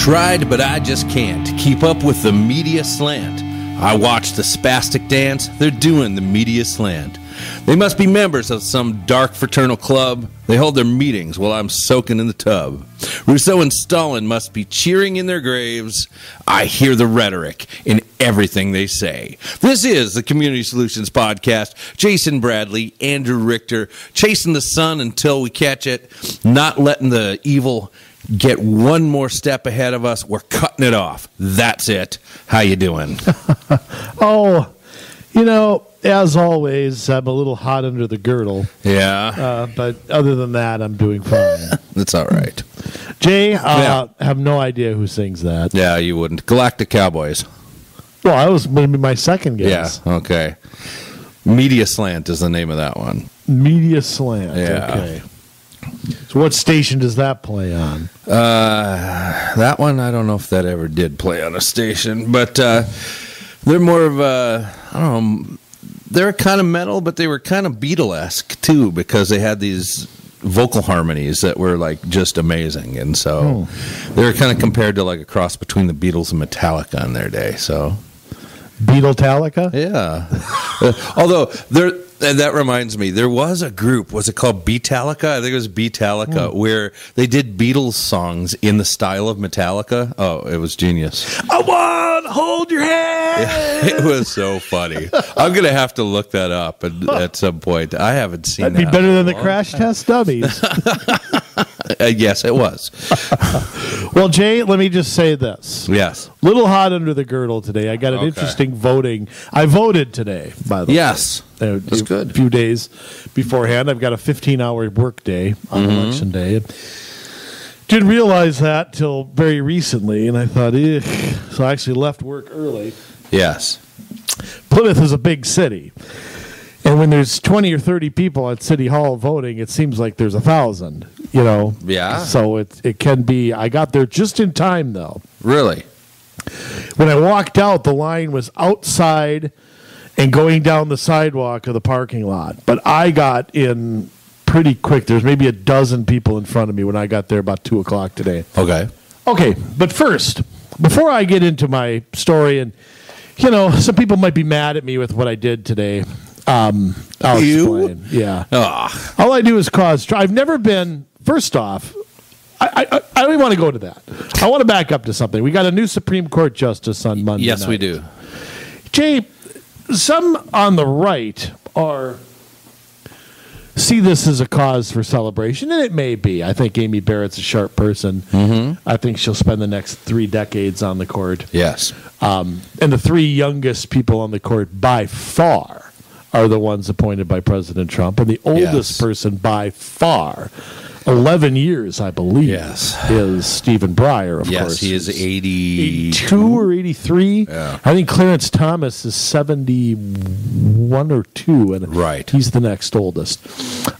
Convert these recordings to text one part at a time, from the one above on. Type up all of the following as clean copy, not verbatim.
tried, but I just can't keep up with the media slant. I watch the spastic dance. They're doing the media slant. They must be members of some dark fraternal club. They hold their meetings while I'm soaking in the tub. Rousseau and Stalin must be cheering in their graves. I hear the rhetoric in everything they say. This is the Community Solutions Podcast. Jason Bradley, Andrew Richter, chasing the sun until we catch it, not letting the evil get one more step ahead of us. We're cutting it off. That's it. How you doing? Oh, you know, as always, I'm a little hot under the girdle. Yeah. But other than that, I'm doing fine. That's all right. Jay, I have no idea who sings that. Yeah, you wouldn't. Galactic Cowboys. Well, that was maybe my second guess. Yeah, okay. Media Slant is the name of that one. Media Slant. Yeah. Okay. So what station does that play on? That one, I don't know if that ever did play on a station, but they're more of a, I don't know, they're kind of metal, but they were kind of Beatlesque too, because they had these vocal harmonies that were like just amazing, and so they were kind of compared to like a cross between the Beatles and Metallica in their day. So Beatallica? Yeah. Although there, that reminds me, there was a group, was it called Beatallica? I think it was Beatallica, where they did Beatles songs in the style of Metallica. Oh, it was genius. I want to hold your hand. Yeah, it was so funny. I'm going to have to look that up at some point. I haven't seen that. That'd be better than the Crash Test Dummies. Yes, it was. Well, Jay, let me just say this. Yes. Little hot under the girdle today. I got an interesting voting. I voted today, by the way. Yes. That's good. A few days beforehand. I've got a 15-hour work day on election day. Didn't realize that till very recently, and I thought, eh. So I actually left work early. Yes. Plymouth is a big city. And when there's 20 or 30 people at City Hall voting, it seems like there's 1,000, you know? Yeah. So it can be. I got there just in time, though. Really? When I walked out, the line was outside and going down the sidewalk of the parking lot. But I got in pretty quick. There's maybe a dozen people in front of me when I got there about 2 o'clock today. Okay. Okay, but first, before I get into my story, and, you know, some people might be mad at me with what I did today. I'll explain. Yeah. Ugh. All I do is cause. I've never been. First off, I don't even want to go to that. I want to back up to something. We got a new Supreme Court justice on Monday. Yes, we do. Jay, some on the right see this as a cause for celebration, and it may be. I think Amy Barrett's a sharp person. I think she'll spend the next 3 decades on the court. Yes. And the 3 youngest people on the court by far are the ones appointed by President Trump, and the oldest person by far, 11 years, I believe, is Stephen Breyer, of course. Yes, he is 82 or 83. Yeah. I think Clarence Thomas is 71 or 2, and he's the next oldest.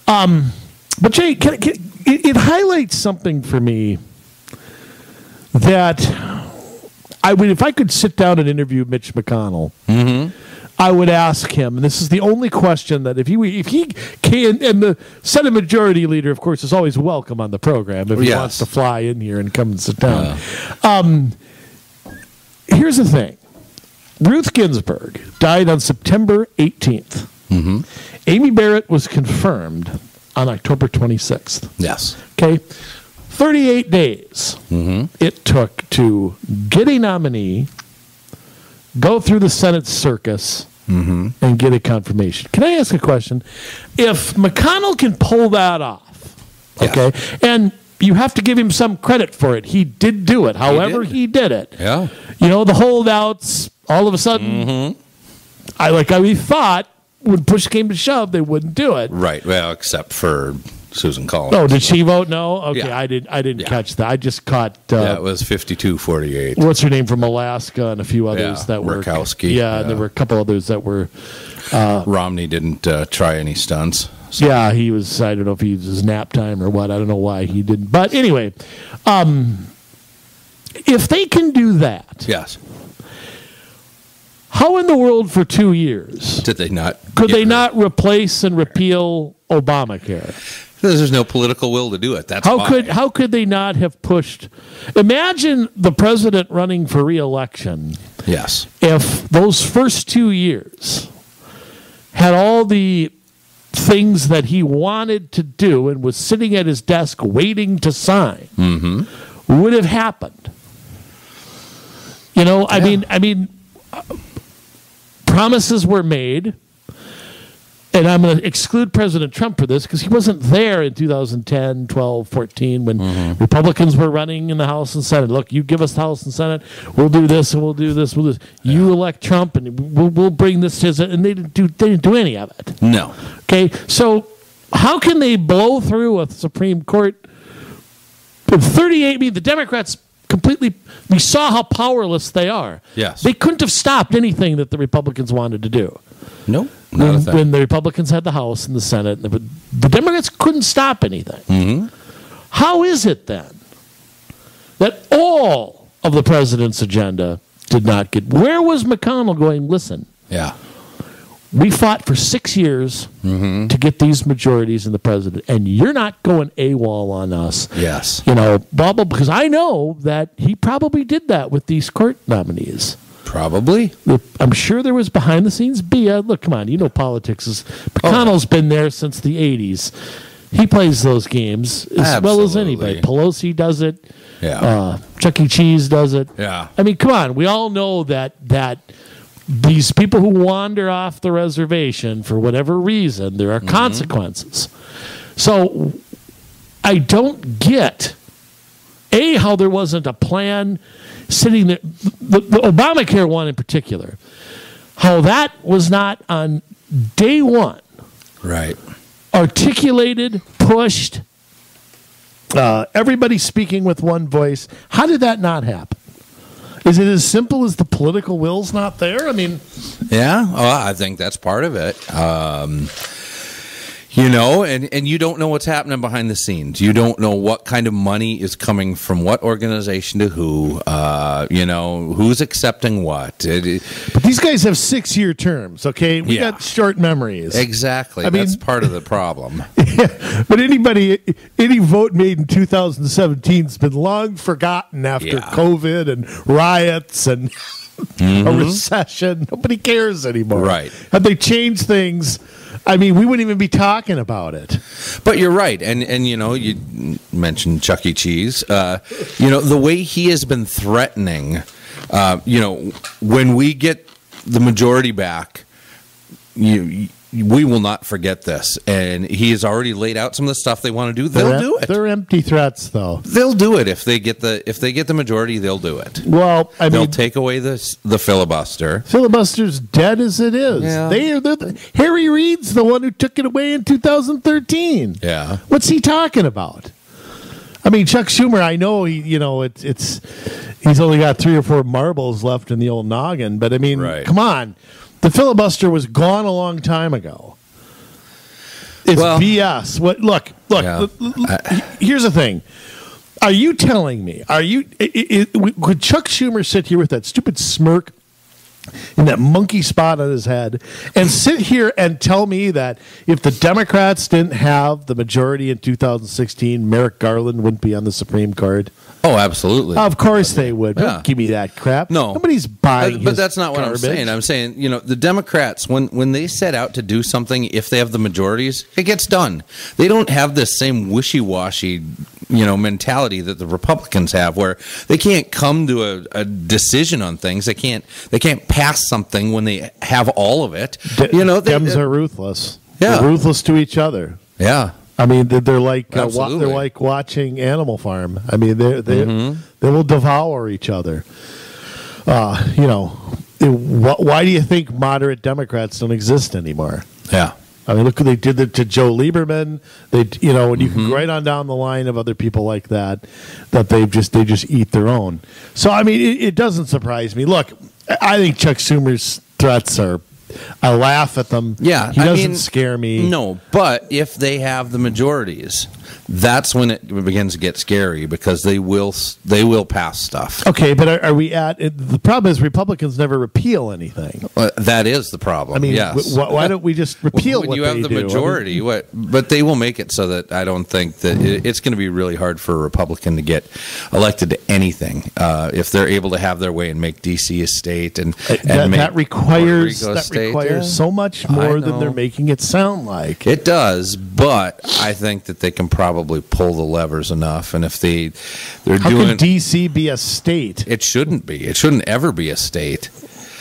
But, Jay, it highlights something for me that I would, if I could sit down and interview Mitch McConnell, I would ask him, and this is the only question that if he can, and the Senate Majority Leader, of course, is always welcome on the program if he wants to fly in here and come and sit down. Here's the thing. Ruth Ginsburg died on September 18th. Amy Barrett was confirmed on October 26th. Yes. Okay. 38 days it took to get a nominee, go through the Senate circus, and get a confirmation. Can I ask a question? If McConnell can pull that off, okay, and you have to give him some credit for it. He did do it. However, he did it. Yeah. You know, the holdouts, all of a sudden, we thought when push came to shove, they wouldn't do it. Right. Well, except for Susan Collins. Oh, did she vote no? Okay, yeah. I didn't catch that. I just caught. It was 52-48. What's her name from Alaska and a few others that were Murkowski. Yeah, and there were a couple others that were. Romney didn't try any stunts. So. Yeah, he was. I don't know if he was nap time or what. I don't know why he didn't. But anyway, if they can do that, how in the world for 2 years did they not? Could they not replace and repeal Obamacare? There's no political will to do it. That's why. How could they not have pushed? Imagine the president running for re-election. Yes. If those first 2 years had all the things that he wanted to do and was sitting at his desk waiting to sign, mm-hmm. would have happened. You know, yeah. I mean, promises were made. And I'm going to exclude President Trump for this because he wasn't there in 2010, 12, 14 when mm-hmm. Republicans were running in the House and Senate. Look, you give us the House and Senate, we'll do this and we'll do this. We'll do this. Yeah. You elect Trump and we'll bring this to his. And they didn't do any of it. No. Okay, so how can they blow through a Supreme Court? In 38, I mean, the Democrats completely, we saw how powerless they are. Yes. They couldn't have stopped anything that the Republicans wanted to do. No. Nope. When the Republicans had the House and the Senate, the Democrats couldn't stop anything. Mm-hmm. How is it then that all of the president's agenda did not get... Where was McConnell going, listen, yeah, we fought for 6 years mm-hmm. to get these majorities in the president, and you're not going AWOL on us. Yes. You know, blah, blah, because I know that he probably did that with these court nominees. Probably. I'm sure there was behind-the-scenes BS. Look, come on, you know politics is... McConnell's been there since the 80s. He plays those games as well as anybody. Pelosi does it. Yeah. Chuck E. Cheese does it. Yeah. I mean, come on, we all know that these people who wander off the reservation, for whatever reason, there are mm-hmm. consequences. So I don't get, A, how there wasn't a plan... Sitting there, the Obamacare one in particular, how that was not on day one, right? Articulated, pushed, everybody speaking with one voice. How did that not happen? Is it as simple as the political will's not there? I mean, yeah, well, I think that's part of it. You know, and you don't know what's happening behind the scenes. You don't know what kind of money is coming from what organization to who. You know, who's accepting what. But these guys have 6-year terms, okay? We got short memories. Exactly. I mean, that's part of the problem. Yeah, but any vote made in 2017 has been long forgotten after COVID and riots and mm-hmm. a recession. Nobody cares anymore. Right. Have they changed things? I mean, we wouldn't even be talking about it. But you're right, and you know, you mentioned Chuck E. Cheese. You know, the way he has been threatening. You know, when we get the majority back, we will not forget this. And he has already laid out some of the stuff they want to do. They'll do it. They're empty threats, though. They'll do it if they get the majority. They'll do it. Well, they'll take away the filibuster. Filibuster's dead as it is. Yeah. Harry Reid's the one who took it away in 2013. Yeah, what's he talking about? I mean, Chuck Schumer. I know he. You know, he's only got 3 or 4 marbles left in the old noggin. But I mean, come on. The filibuster was gone a long time ago. It's BS. What? Look. Yeah. Here's the thing. Are you telling me? Could Chuck Schumer sit here with that stupid smirk and that monkey spot on his head and sit here and tell me that if the Democrats didn't have the majority in 2016, Merrick Garland wouldn't be on the Supreme Court? Oh, absolutely. Of course they would. Yeah. Don't give me that crap. No. Nobody's buying But that's not what garbage. I'm saying. I'm saying, you know, the Democrats, when they set out to do something, if they have the majorities, it gets done. They don't have this same wishy-washy, you know, mentality that the Republicans have where they can't come to a decision on things. They can't pass something when they have all of it. You know, Dems are ruthless. Yeah. They're ruthless to each other. Yeah. I mean, they're like watching Animal Farm. I mean, they will devour each other. You know, why do you think moderate Democrats don't exist anymore? Yeah, I mean, look what they did to Joe Lieberman. They, you know, and you can go right on down the line of other people like that they just eat their own. So I mean, it doesn't surprise me. Look, I think Chuck Schumer's threats are. I laugh at them. Yeah, he doesn't scare me. No, but if they have the majorities, that's when it begins to get scary, because they will pass stuff. Okay, but are we at it, the problem is Republicans never repeal anything. That is the problem. I mean, yes. Why don't we just repeal when what you have they the do? Majority? I mean, but they will make it so that I don't think that it's going to be really hard for a Republican to get elected to anything if they're able to have their way and make DC a state and that requires so much more than they're making it sound like. It does, but I think that they can probably pull the levers enough, and if they're how doing, can DC be a state? It shouldn't be. It shouldn't ever be a state.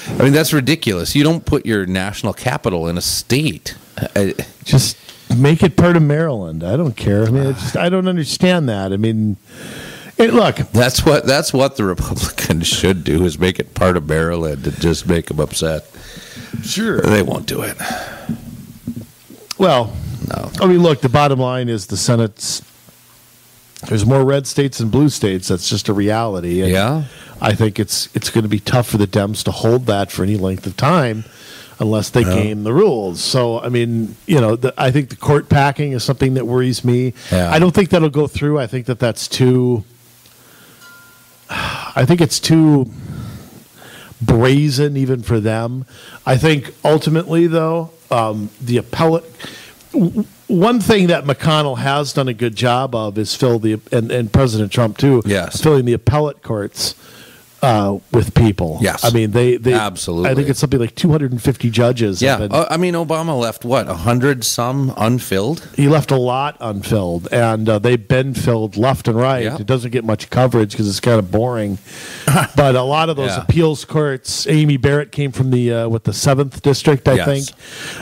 I mean, that's ridiculous. You don't put your national capital in a state. Just make it part of Maryland. I don't care. I mean, I don't understand that. I mean, look, that's what the Republicans should do, is make it part of Maryland and just make them upset. Sure, they won't do it. Well, no. I mean, look, the bottom line is the Senate's. There's more red states than blue states. That's just a reality. And yeah, I think it's going to be tough for the Dems to hold that for any length of time, unless they game the rules. So, I mean, you know, I think the court packing is something that worries me. Yeah. I don't think that'll go through. I think that's too. I think it's too brazen even for them. I think ultimately, though, the appellate. One thing that McConnell has done a good job of is fill the and President Trump too. Yes, filling the appellate courts with people. Yes, I mean they absolutely. I think it's something like 250 judges. Yeah, I mean Obama left what 100 some unfilled. He left a lot unfilled, and they've been filled left and right. Yep. It doesn't get much coverage because it's kind of boring. But a lot of those appeals courts. Amy Barrett came from the the 7th district, I think,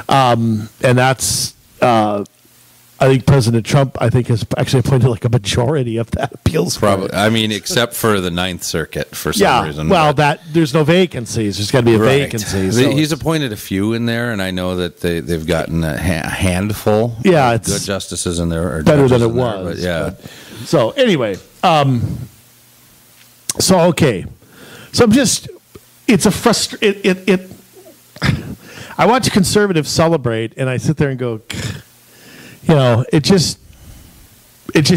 and that's. I think President Trump, I think, has actually appointed like a majority of that appeals court. Probably, I mean, except for the 9th Circuit for some reason. Well, but there's no vacancies. There's got to be a vacancy. So he's appointed a few in there, and I know that they've gotten a handful. Yeah, of good justices in there. Or better than it was. There, but, yeah. But, so anyway, so I'm just, it's a frustration. I watch conservatives celebrate, and I sit there and go, you know, it just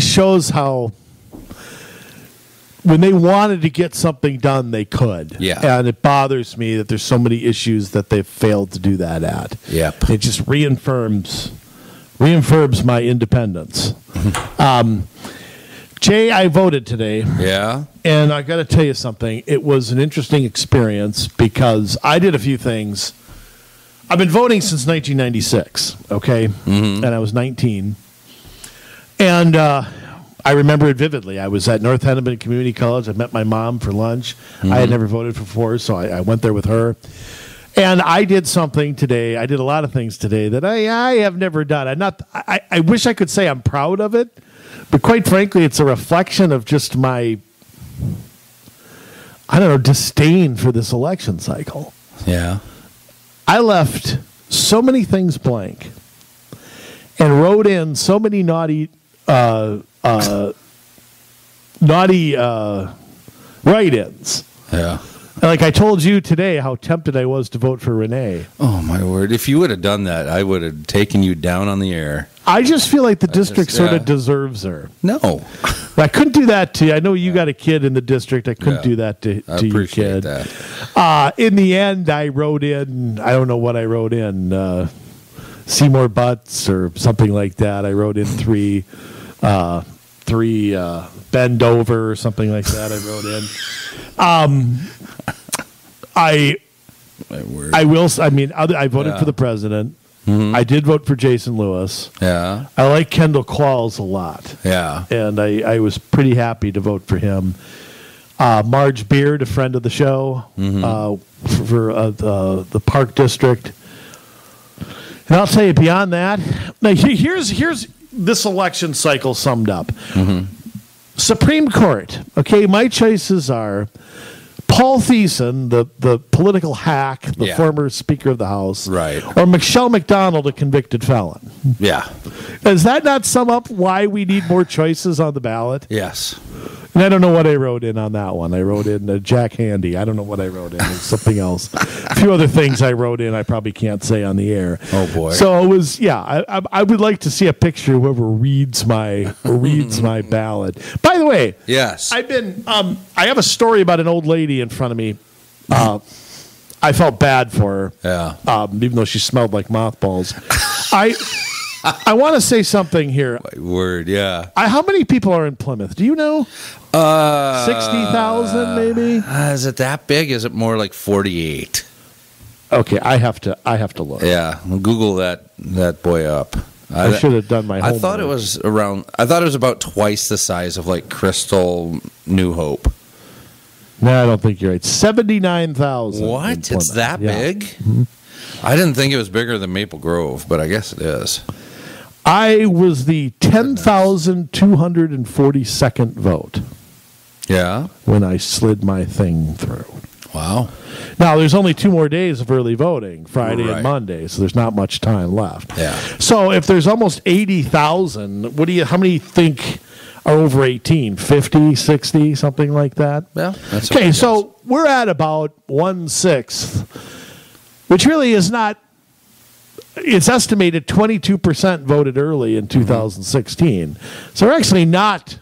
shows how when they wanted to get something done, they could. Yeah. And it bothers me that there's so many issues that they've failed to do that at. Yep. It just reaffirms my independence. Jay, I voted today. Yeah. And I got to tell you something. It was an interesting experience because I did a few things. I've been voting since 1996, okay? Mm-hmm. And I was 19. And I remember it vividly. I was at North Hennepin Community College. I met my mom for lunch. Mm-hmm. I had never voted before, so I went there with her. And I did something today. I did a lot of things today that I have never done. I wish I could say I'm proud of it, but quite frankly, it's a reflection of just my, I don't know, disdain for this election cycle. Yeah. I left so many things blank and wrote in so many naughty write-ins. Yeah. And like I told you today how tempted I was to vote for Renee. Oh, my word. If you would have done that, I would have taken you down on the air. I just feel like the district sort of deserves her. No. I couldn't do that to you. I know you got a kid in the district. I couldn't do that to your kid. That. In the end, I wrote in, I don't know what I wrote in, Seymour Butts or something like that. I wrote in three Bend Over or something like that. I wrote in. My word. I will. I mean, I voted for the president. Mm-hmm. I did vote for Jason Lewis. Yeah. I like Kendall Qualls a lot. Yeah. And I was pretty happy to vote for him. Marge Beard, a friend of the show, mm-hmm. for the Park District. And I'll tell you beyond that. Now here's this election cycle summed up. Mm-hmm. Supreme Court. Okay, my choices are Paul Thiessen, the political hack, the former Speaker of the House, right, or Michelle McDonald, a convicted felon. Yeah. Does that not sum up why we need more choices on the ballot? Yes. And I don't know what I wrote in on that one. I wrote in Jack Handy. I don't know what I wrote in. It's something else. A few other things I wrote in I probably can't say on the air. Oh, boy. So it was, yeah, I would like to see a picture of whoever reads my ballad. By the way, yes, I've been, I have a story about an old lady in front of me. I felt bad for her, yeah, even though she smelled like mothballs. I want to say something here. Word, yeah. How many people are in Plymouth? Do you know? 60,000, maybe. Is it that big? Is it more like 48? Okay, I have to look. Yeah, Google that boy up. I should have done my homework. I thought it was about twice the size of like Crystal, New Hope. No, I don't think you're right. 79,000. What? It's that big? Mm-hmm. I didn't think it was bigger than Maple Grove, but I guess it is. I was the 10,242nd vote. Yeah. When I slid my thing through. Wow. Now, there's only 2 more days of early voting, Friday and Monday, so there's not much time left. Yeah. So if there's almost 80,000, how many think are over 18? 50, 60, something like that? Yeah. That's okay, so we're at about 1/6. Which really is not, it's estimated 22% voted early in 2016. So we're actually not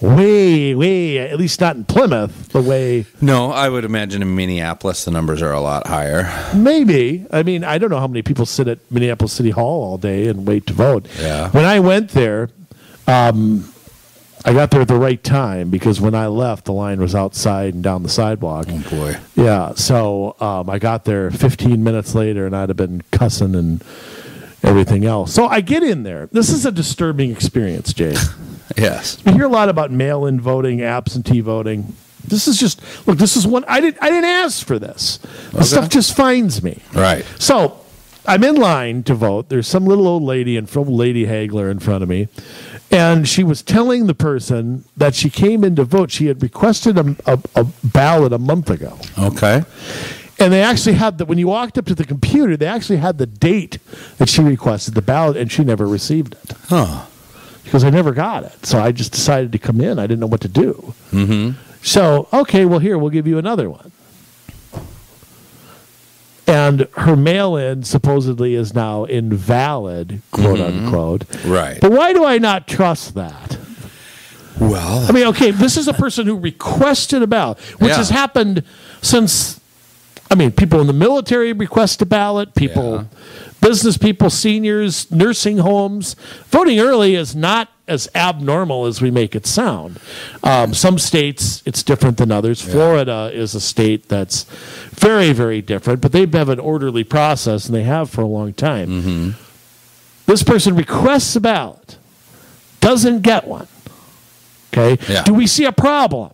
way, at least not in Plymouth, the way. No, I would imagine in Minneapolis the numbers are a lot higher. Maybe. I mean, I don't know how many people sit at Minneapolis City Hall all day and wait to vote. Yeah. When I went there, I got there at the right time because when I left, the line was outside and down the sidewalk. Oh, boy. Yeah, so I got there 15 minutes later, and I'd have been cussing and everything else. So I get in there. This is a disturbing experience, Jay. Yes. We hear a lot about mail-in voting, absentee voting. This is just, look, this is one, I didn't ask for this. This stuff just finds me. Right. So I'm in line to vote. There's some little old lady and lady haggler in front of me. And she was telling the person that she came in to vote. She had requested a ballot a month ago. Okay. And they actually had when you walked up to the computer, they actually had the date that she requested the ballot, and she never received it. Huh. Because I never got it. So I just decided to come in. I didn't know what to do. Mm-hmm. So, okay, well, here, we'll give you another one. And her mail-in supposedly is now invalid, quote-unquote. Right. But why do I not trust that? Well, I mean, okay, this is a person who requested a ballot, which has happened since, I mean, people in the military request a ballot, business people, seniors, nursing homes. Voting early is not as abnormal as we make it sound. Some states, it's different than others. Yeah. Florida is a state that's very, very different, but they have an orderly process, and they have for a long time. Mm-hmm. This person requests a ballot, doesn't get one. Okay? Yeah. Do we see a problem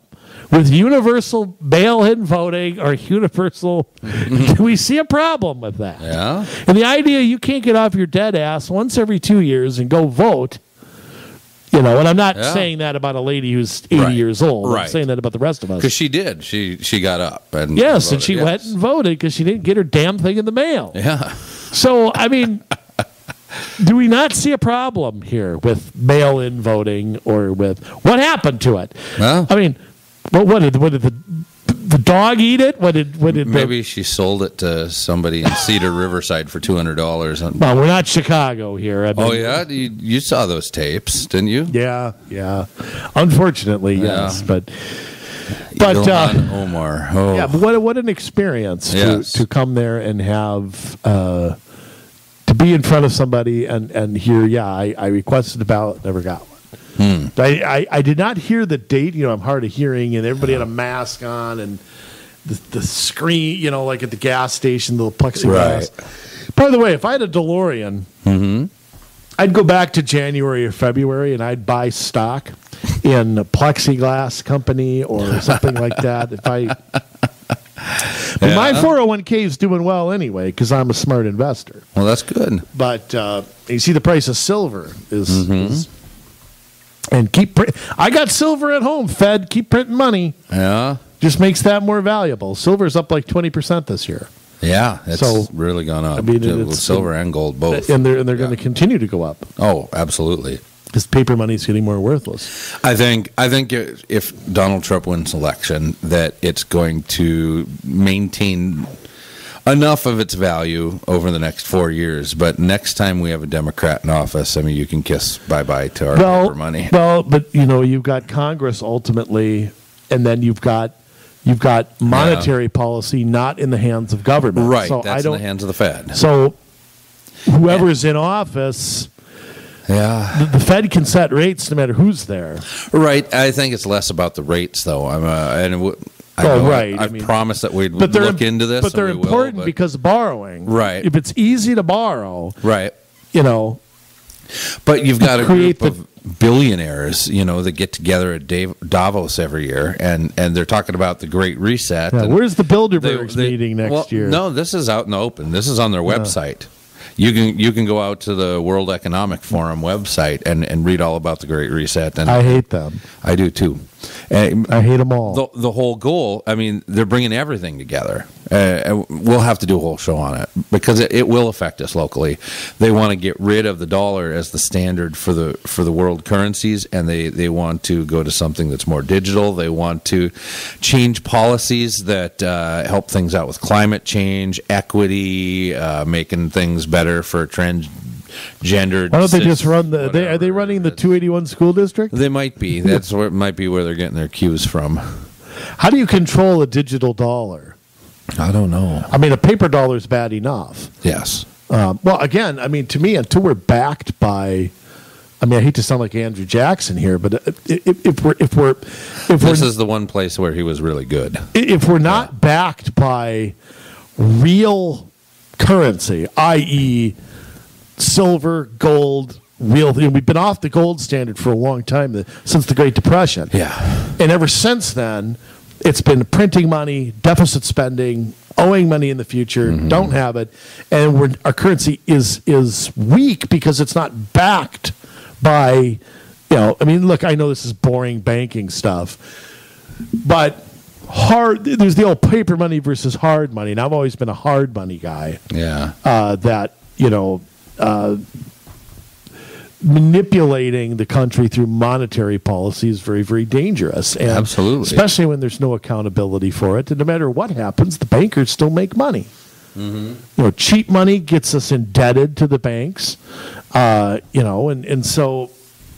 with universal mail-in voting or universal? Do we see a problem with that? Yeah. And the idea you can't get off your dead ass once every 2 years and go vote. You know, and I'm not saying that about a lady who's 80 years old. Right. I'm saying that about the rest of us. Because she did. She got up and voted. And she went and voted because she didn't get her damn thing in the mail. Yeah. So, I mean, do we not see a problem here with mail-in voting or with what happened to it? Well, I mean, what did the dog eat it? What did Maybe she sold it to somebody in Cedar Riverside for $200. Well, we're not Chicago here. I mean, oh, yeah? You saw those tapes, didn't you? Yeah, yeah. Unfortunately, yes. But Omar. Oh. Yeah, but what an experience to come there and have to be in front of somebody and hear, I requested a ballot, never got one. Hmm. I did not hear the date. You know, I'm hard of hearing, and everybody had a mask on, and the screen, you know, like at the gas station, the little plexiglass. Right. By the way, if I had a DeLorean, I'd go back to January or February, and I'd buy stock in a plexiglass company or something like that. But my 401k is doing well anyway because I'm a smart investor. Well, that's good. But you see, the price of silver is and keep print. I got silver at home, Fed. Keep printing money. Yeah. Just makes that more valuable. Silver's up like 20% this year. Yeah. It's really gone up. I mean, silver and gold both. And they're going to continue to go up. Oh, absolutely. Because paper money is getting more worthless. I think if Donald Trump wins election, that it's going to maintain enough of its value over the next 4 years. But next time we have a Democrat in office, I mean, you can kiss bye-bye to our paper money. Well, but you know, you've got Congress ultimately, and then you've got monetary policy not in the hands of government. Right, so that's in the hands of the Fed. So whoever's in office. Yeah, the Fed can set rates no matter who's there. Right. I think it's less about the rates, though. I promised that we'd look into this. But they're important because of borrowing. Right. If it's easy to borrow. Right. You know. But you've got a group of billionaires, you know, that get together at Davos every year, and they're talking about the Great Reset. Yeah, where's the Bilderbergs meeting next year? No, this is out in the open. This is on their website. You can go out to the World Economic Forum website and read all about the Great Reset. And I hate them. I do too. I hate them all. The whole goal. I mean, they're bringing everything together. We'll have to do a whole show on it because it will affect us locally. They want to get rid of the dollar as the standard for the world currencies, and they want to go to something that's more digital. They want to change policies that help things out with climate change, equity, making things better for transgendered. Why don't they just run the? Are they running the 281 school district? They might be. That's where they're getting their cues from. How do you control a digital dollar? I don't know. I mean, a paper dollar is bad enough. Yes. Well, again, I mean, to me, until we're backed by, I mean, I hate to sound like Andrew Jackson here, but if this is the one place where he was really good. If we're not backed by real currency, i.e., silver, gold. We've been off the gold standard for a long time since the Great Depression. Yeah. And ever since then. It's been printing money, deficit spending, owing money in the future, don't have it, and our currency is weak because it's not backed by, you know, I mean, look, I know this is boring banking stuff, but there's the old paper money versus hard money, and I've always been a hard money guy. Yeah. Manipulating the country through monetary policy is very, very dangerous. And absolutely. Especially when there's no accountability for it. And no matter what happens, the bankers still make money. Mm-hmm. You know, cheap money gets us indebted to the banks. You know, and so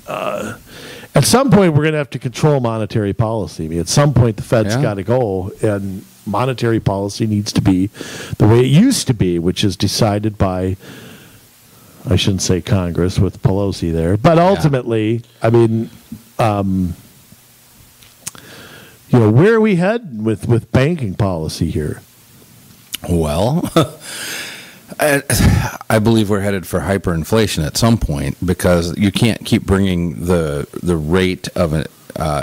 at some point we're going to have to control monetary policy. I mean, at some point the Fed's got to go, and monetary policy needs to be the way it used to be, which is decided by, I shouldn't say Congress with Pelosi there, but ultimately, I mean, you know, where are we heading with banking policy here? Well, I believe we're headed for hyperinflation at some point because you can't keep bringing the rate of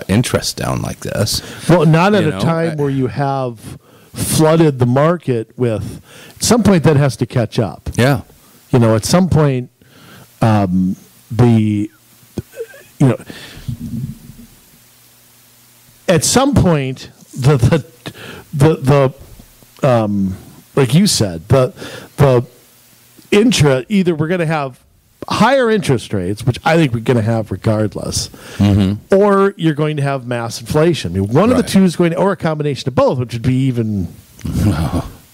interest down like this. Well, not at a time where you have flooded the market with. At some point, that has to catch up. Yeah. You know, at some point, like you said, the interest, either we're going to have higher interest rates, which I think we're going to have regardless, or you're going to have mass inflation. I mean, one of the two is going to, or a combination of both, which would be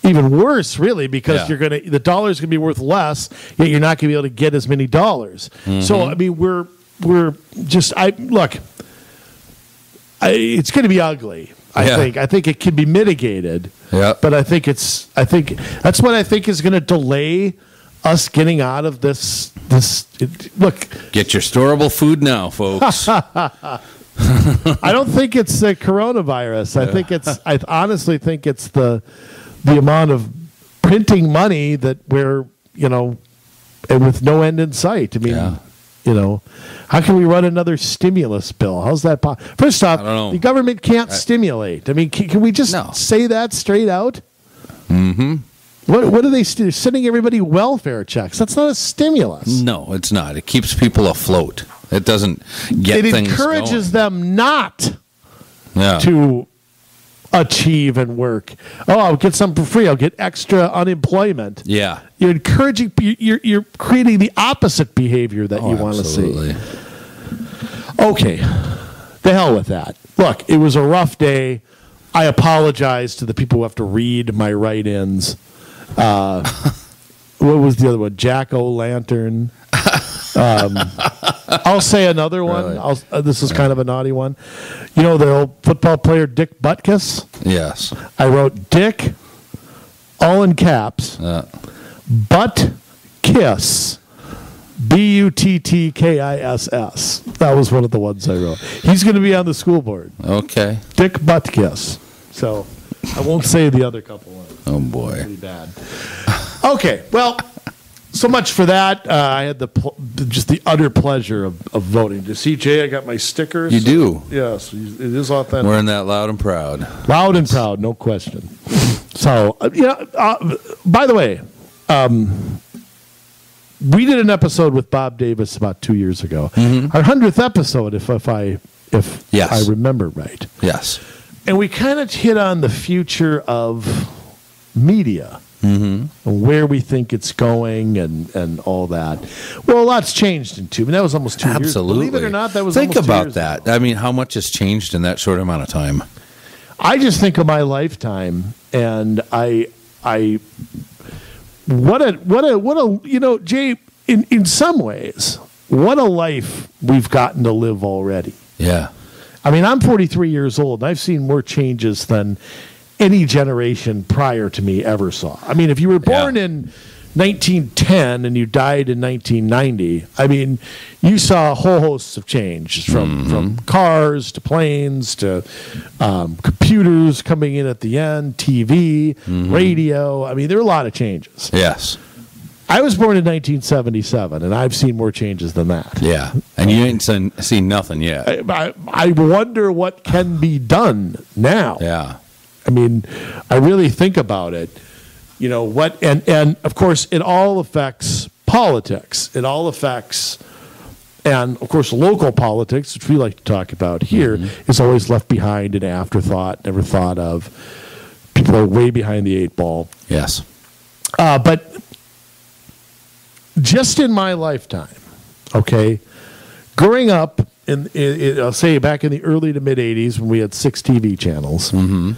even worse, really, because the dollar's going to be worth less, yet you're not going to be able to get as many dollars. So, I mean, we're just, it's going to be ugly. I think it can be mitigated. Yeah. But I think that's what I think is going to delay us getting out of this. Look, get your storable food now, folks. I don't think it's the coronavirus. I honestly think it's the amount of printing money that we're, you know, and with no end in sight. I mean, you know, how can we run another stimulus bill? How's that possible? First off, the government can't stimulate. I mean, can we just say that straight out? What are they sending everybody welfare checks? That's not a stimulus. No, it's not. It keeps people afloat. It doesn't get things going. It encourages them not to achieve and work. Oh, I'll get some for free. I'll get extra unemployment. Yeah, you're creating the opposite behavior that you want to see. Okay, the hell with that. Look, it was a rough day. I apologize to the people who have to read my write-ins. What was the other one? Jack O'Lantern. I'll say another one. Really? This is kind of a naughty one. You know the old football player Dick Butkus? Yes. I wrote Dick, all in caps, Butt Kiss, B-U-T-T-K-I-S-S. That was one of the ones I wrote. He's going to be on the school board. Okay. Dick Butkus. So I won't say the other couple ones. Oh, boy. Pretty bad. Okay, well... So much for that. I had just the utter pleasure of voting. To see, Jay, I got my stickers. You do? Yes, it is authentic. Wearing that loud and proud. Loud and proud, no question. So, by the way, we did an episode with Bob Davis about 2 years ago. Mm-hmm. Our 100th episode, if I remember right. Yes. And we kind of hit on the future of media. Mm-hmm. Where we think it's going and all that. Well, a lot's changed in two. I mean, that was almost 2 years. Absolutely. Believe it or not, that was almost 2 years ago. Think about that. I mean, how much has changed in that short amount of time? I just think of my lifetime, and what a you know, Jay, in some ways, what a life we've gotten to live already. Yeah. I mean, I'm 43 years old, and I've seen more changes than any generation prior to me ever saw. I mean, if you were born in 1910 and you died in 1990, I mean, you saw a whole host of change from cars to planes to computers coming in at the end, TV, radio. I mean, there are a lot of changes. Yes. I was born in 1977, and I've seen more changes than that. Yeah, and you ain't seen nothing yet. I wonder what can be done now. Yeah. I mean, I really think about it, you know, what, and of course, it all affects politics. It all affects, and of course, local politics, which we like to talk about here, is always left behind, an afterthought, never thought of. People are way behind the 8 ball. Yes. But just in my lifetime, okay, growing up, I'll say back in the early to mid 80s when we had 6 TV channels. Mm-hmm.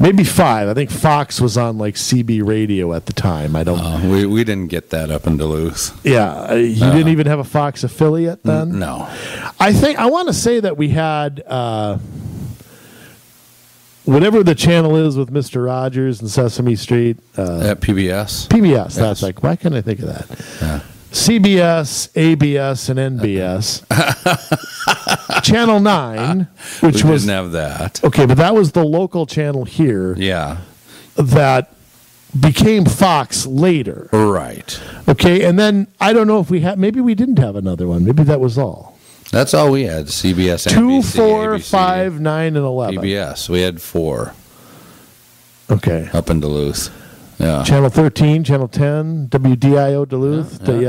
Maybe 5. I think Fox was on like CB radio at the time. I don't. We didn't get that up in Duluth. Yeah, you didn't even have a Fox affiliate then. No, I want to say that we had whatever the channel is with Mr. Rogers and Sesame Street at PBS. PBS. Yes. That's like, why can't I think of that? Yeah. CBS, ABS, and NBS. Channel 9, which we didn't have that. Okay, but that was the local channel here. Yeah. That became Fox later. Right. Okay, and then I don't know if we had, maybe we didn't have another one. Maybe that was all. That's all we had, CBS, NBC, 2, 4, ABC, 5, 9, and 11. PBS, we had 4. Okay. Up in Duluth. Yeah. Channel 13, Channel 10, WDIO Duluth. We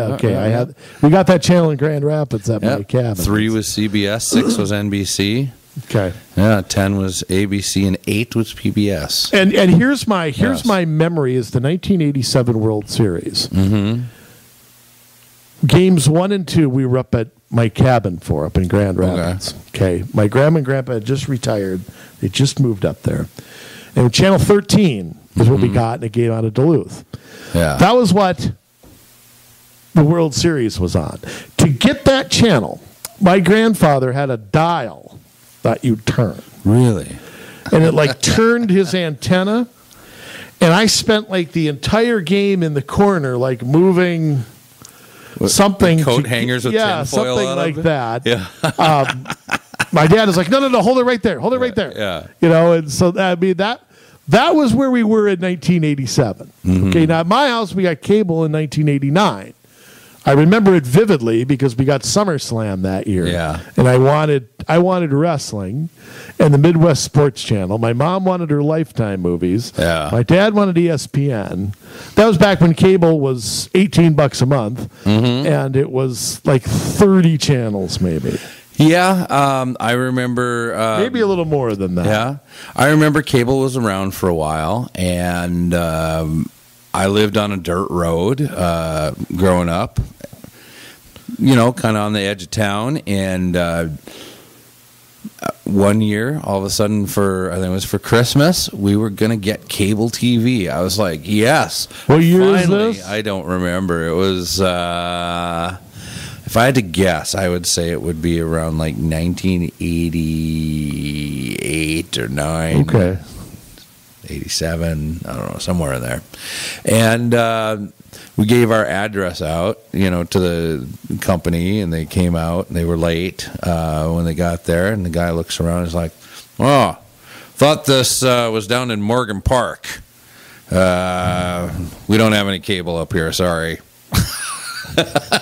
got that channel in Grand Rapids at my cabin. 3 was CBS, 6 was NBC. Okay. Yeah, 10 was ABC, and 8 was PBS. And here's my memory is the 1987 World Series. Mm-hmm. Games 1 and 2 we were up at my cabin for up in Grand Rapids. Okay. My grandma and grandpa had just retired. They just moved up there. And Channel 13 is what we got in a game out of Duluth. Yeah. That was what the World Series was on. To get that channel, my grandfather had a dial that you turn. Really? And it like turned his antenna, and I spent like the entire game in the corner like moving something. Coat hangers with tinfoil something like that. Yeah. My dad is like, no, hold it right there. Hold it right there. Yeah. You know, and so I mean that was where we were in 1987. Mm-hmm. Okay, now at my house we got cable in 1989. I remember it vividly because we got SummerSlam that year. Yeah. And I wanted wrestling and the Midwest Sports Channel. My mom wanted her Lifetime movies. Yeah. My dad wanted ESPN. That was back when cable was $18 a month, and it was like 30 channels maybe. Yeah, I remember... maybe a little more than that. Yeah, I remember cable was around for a while, and I lived on a dirt road growing up. you know, kind of on the edge of town. And one year, all of a sudden, for I think it was for Christmas, we were going to get cable TV. I was like, yes. What year is this? I don't remember. It was, if I had to guess, I would say it would be around like 1988 or 9. Okay. 87, I don't know, somewhere in there. And we gave our address out, you know, to the company, and they came out, and they were late when they got there. And the guy looks around and is like, oh, thought this was down in Morgan Park. We don't have any cable up here, sorry.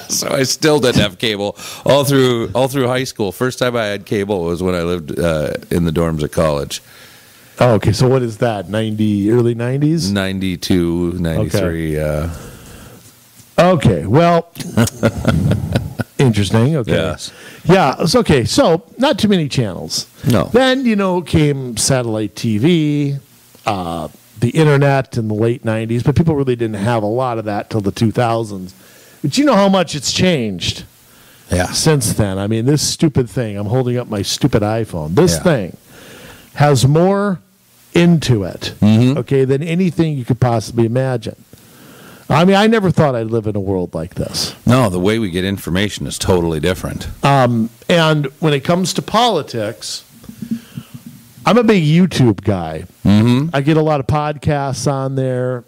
So I still didn't have cable all through high school. First time I had cable was when I lived in the dorms at college. Oh, okay. So what is that? early 90s? 92, 93. Okay. Okay. Well, interesting. Okay. Yes. Yeah. It's okay. So not too many channels. No. Then, you know, came satellite TV, the internet in the late 90s, but people really didn't have a lot of that till the 2000s. But you know how much it's changed since then. I mean, this stupid thing, I'm holding up my stupid iPhone, this thing has more into it, okay, than anything you could possibly imagine. I mean, I never thought I'd live in a world like this. No, the way we get information is totally different. And when it comes to politics, I'm a big YouTube guy. I get a lot of podcasts on there.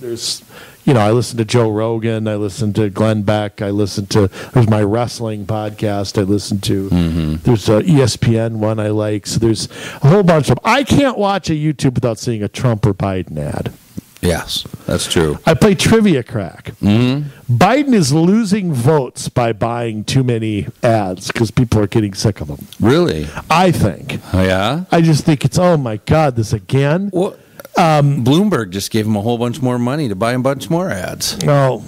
There's, you know, I listen to Joe Rogan. I listen to Glenn Beck. I listen to, there's my wrestling podcast I listen to. There's an ESPN one I like. So there's a whole bunch of them. I can't watch a YouTube without seeing a Trump or Biden ad. Yes, that's true. I play Trivia Crack. Biden is losing votes by buying too many ads because people are getting sick of them. Really? I think. Oh, yeah? I just think it's, oh, my God, this again? What? Bloomberg just gave him a whole bunch more money to buy a bunch more ads. Well,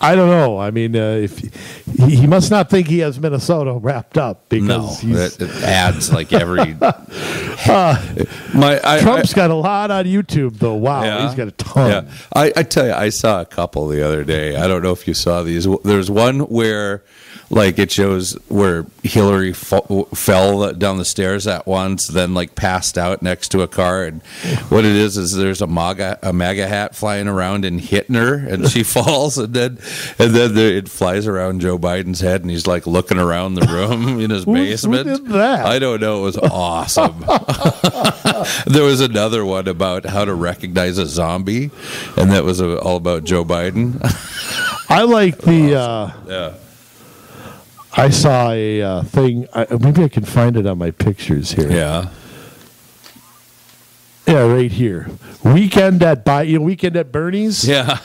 I don't know. I mean, if he must not think he has Minnesota wrapped up, because no, he's... It ads like every. Trump's got a lot on YouTube, though. Wow, yeah, he's got a ton. Yeah. I tell you, I saw a couple the other day. I don't know if you saw these. There's one where, like, it shows where Hillary fell down the stairs at once, then like passed out next to a car. And what it is there's a MAGA hat flying around and hitting her, and she falls, and then it flies around Joe Biden's head, and he's like looking around the room in his basement. Who did that? I don't know. It was awesome. There was another one about how to recognize a zombie, and that was all about Joe Biden. I like the. Awesome. Yeah. I saw a thing. Maybe I can find it on my pictures here. Yeah, right here. Weekend at Bernie's. Yeah,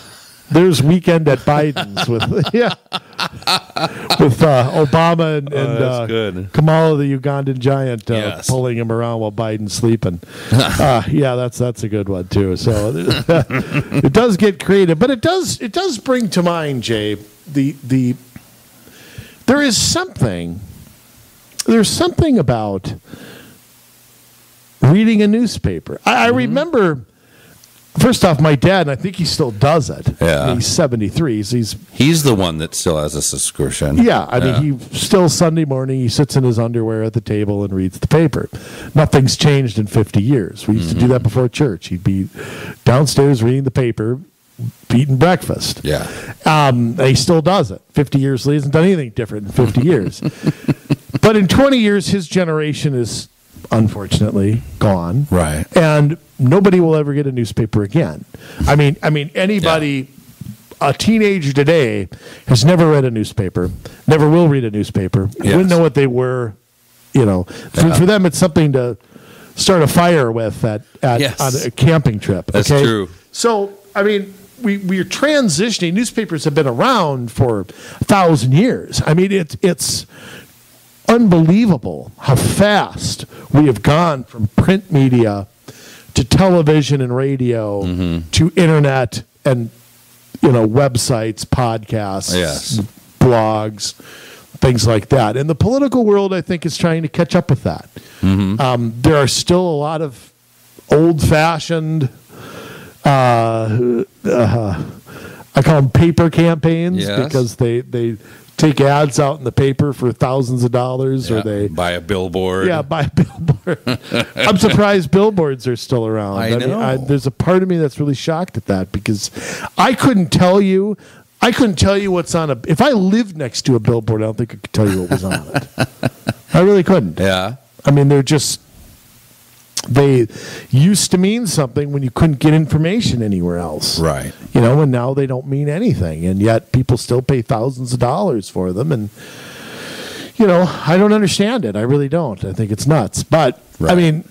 there's Weekend at Biden's with Obama and Kamala, the Ugandan giant, pulling him around while Biden's sleeping. Yeah, that's a good one too. So it does get creative, but it does bring to mind, Jay, the. There's something about reading a newspaper. I remember, first off, my dad, and I think he still does it. Yeah. He's 73. So he's the one that still has a subscription. Yeah. I mean, he still, Sunday morning, he sits in his underwear at the table and reads the paper. Nothing's changed in 50 years. We used to do that before church. He'd be downstairs reading the paper, eating breakfast. Yeah. He still does it. 50 years later, he hasn't done anything different in 50 years. But in 20 years, his generation is unfortunately gone. Right. And nobody will ever get a newspaper again. I mean, anybody, a teenager today has never read a newspaper, never will read a newspaper, wouldn't know what they were, you know. For them, it's something to start a fire with on a camping trip. That's true. So, I mean, we're transitioning. Newspapers have been around for 1,000 years. I mean, it's unbelievable how fast we have gone from print media to television and radio to internet and, you know, websites, podcasts, blogs, things like that. And the political world, I think, is trying to catch up with that. There are still a lot of old-fashioned... I call them paper campaigns because they take ads out in the paper for thousands of dollars, or they buy a billboard. Yeah, buy a billboard. I'm surprised billboards are still around. I mean, there's a part of me that's really shocked at that, because I couldn't tell you. I couldn't tell you what's on a. If I lived next to a billboard, I don't think I could tell you what was on it. I really couldn't. Yeah. I mean, they're just. They used to mean something when you couldn't get information anywhere else. Right. You know, and now they don't mean anything. And yet people still pay thousands of dollars for them. And, you know, I don't understand it. I really don't. I think it's nuts. But, right. I mean,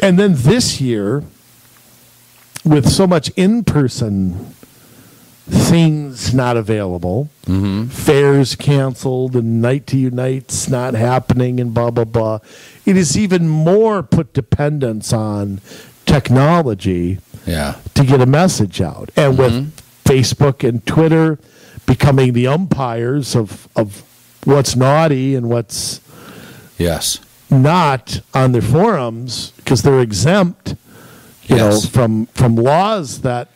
and then this year, with so much in-person things not available, fairs canceled, and night to unite's not happening, and blah blah blah. It is even more put dependence on technology to get a message out. And with Facebook and Twitter becoming the umpires of what's naughty and what's not on their forums, because they're exempt, you know, from laws that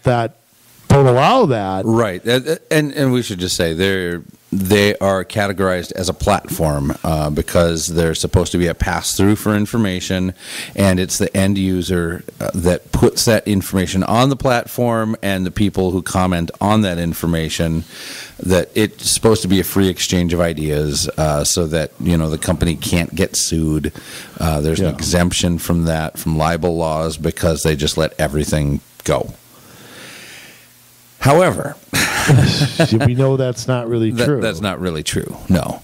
don't allow that. Right. And we should just say they are categorized as a platform because they're supposed to be a pass-through for information, and it's the end user that puts that information on the platform and the people who comment on that information, that it's supposed to be a free exchange of ideas so that, you know, the company can't get sued. There's an exemption from that, from libel laws, because they just let everything go. However, we know that's not really true. That's not really true. No.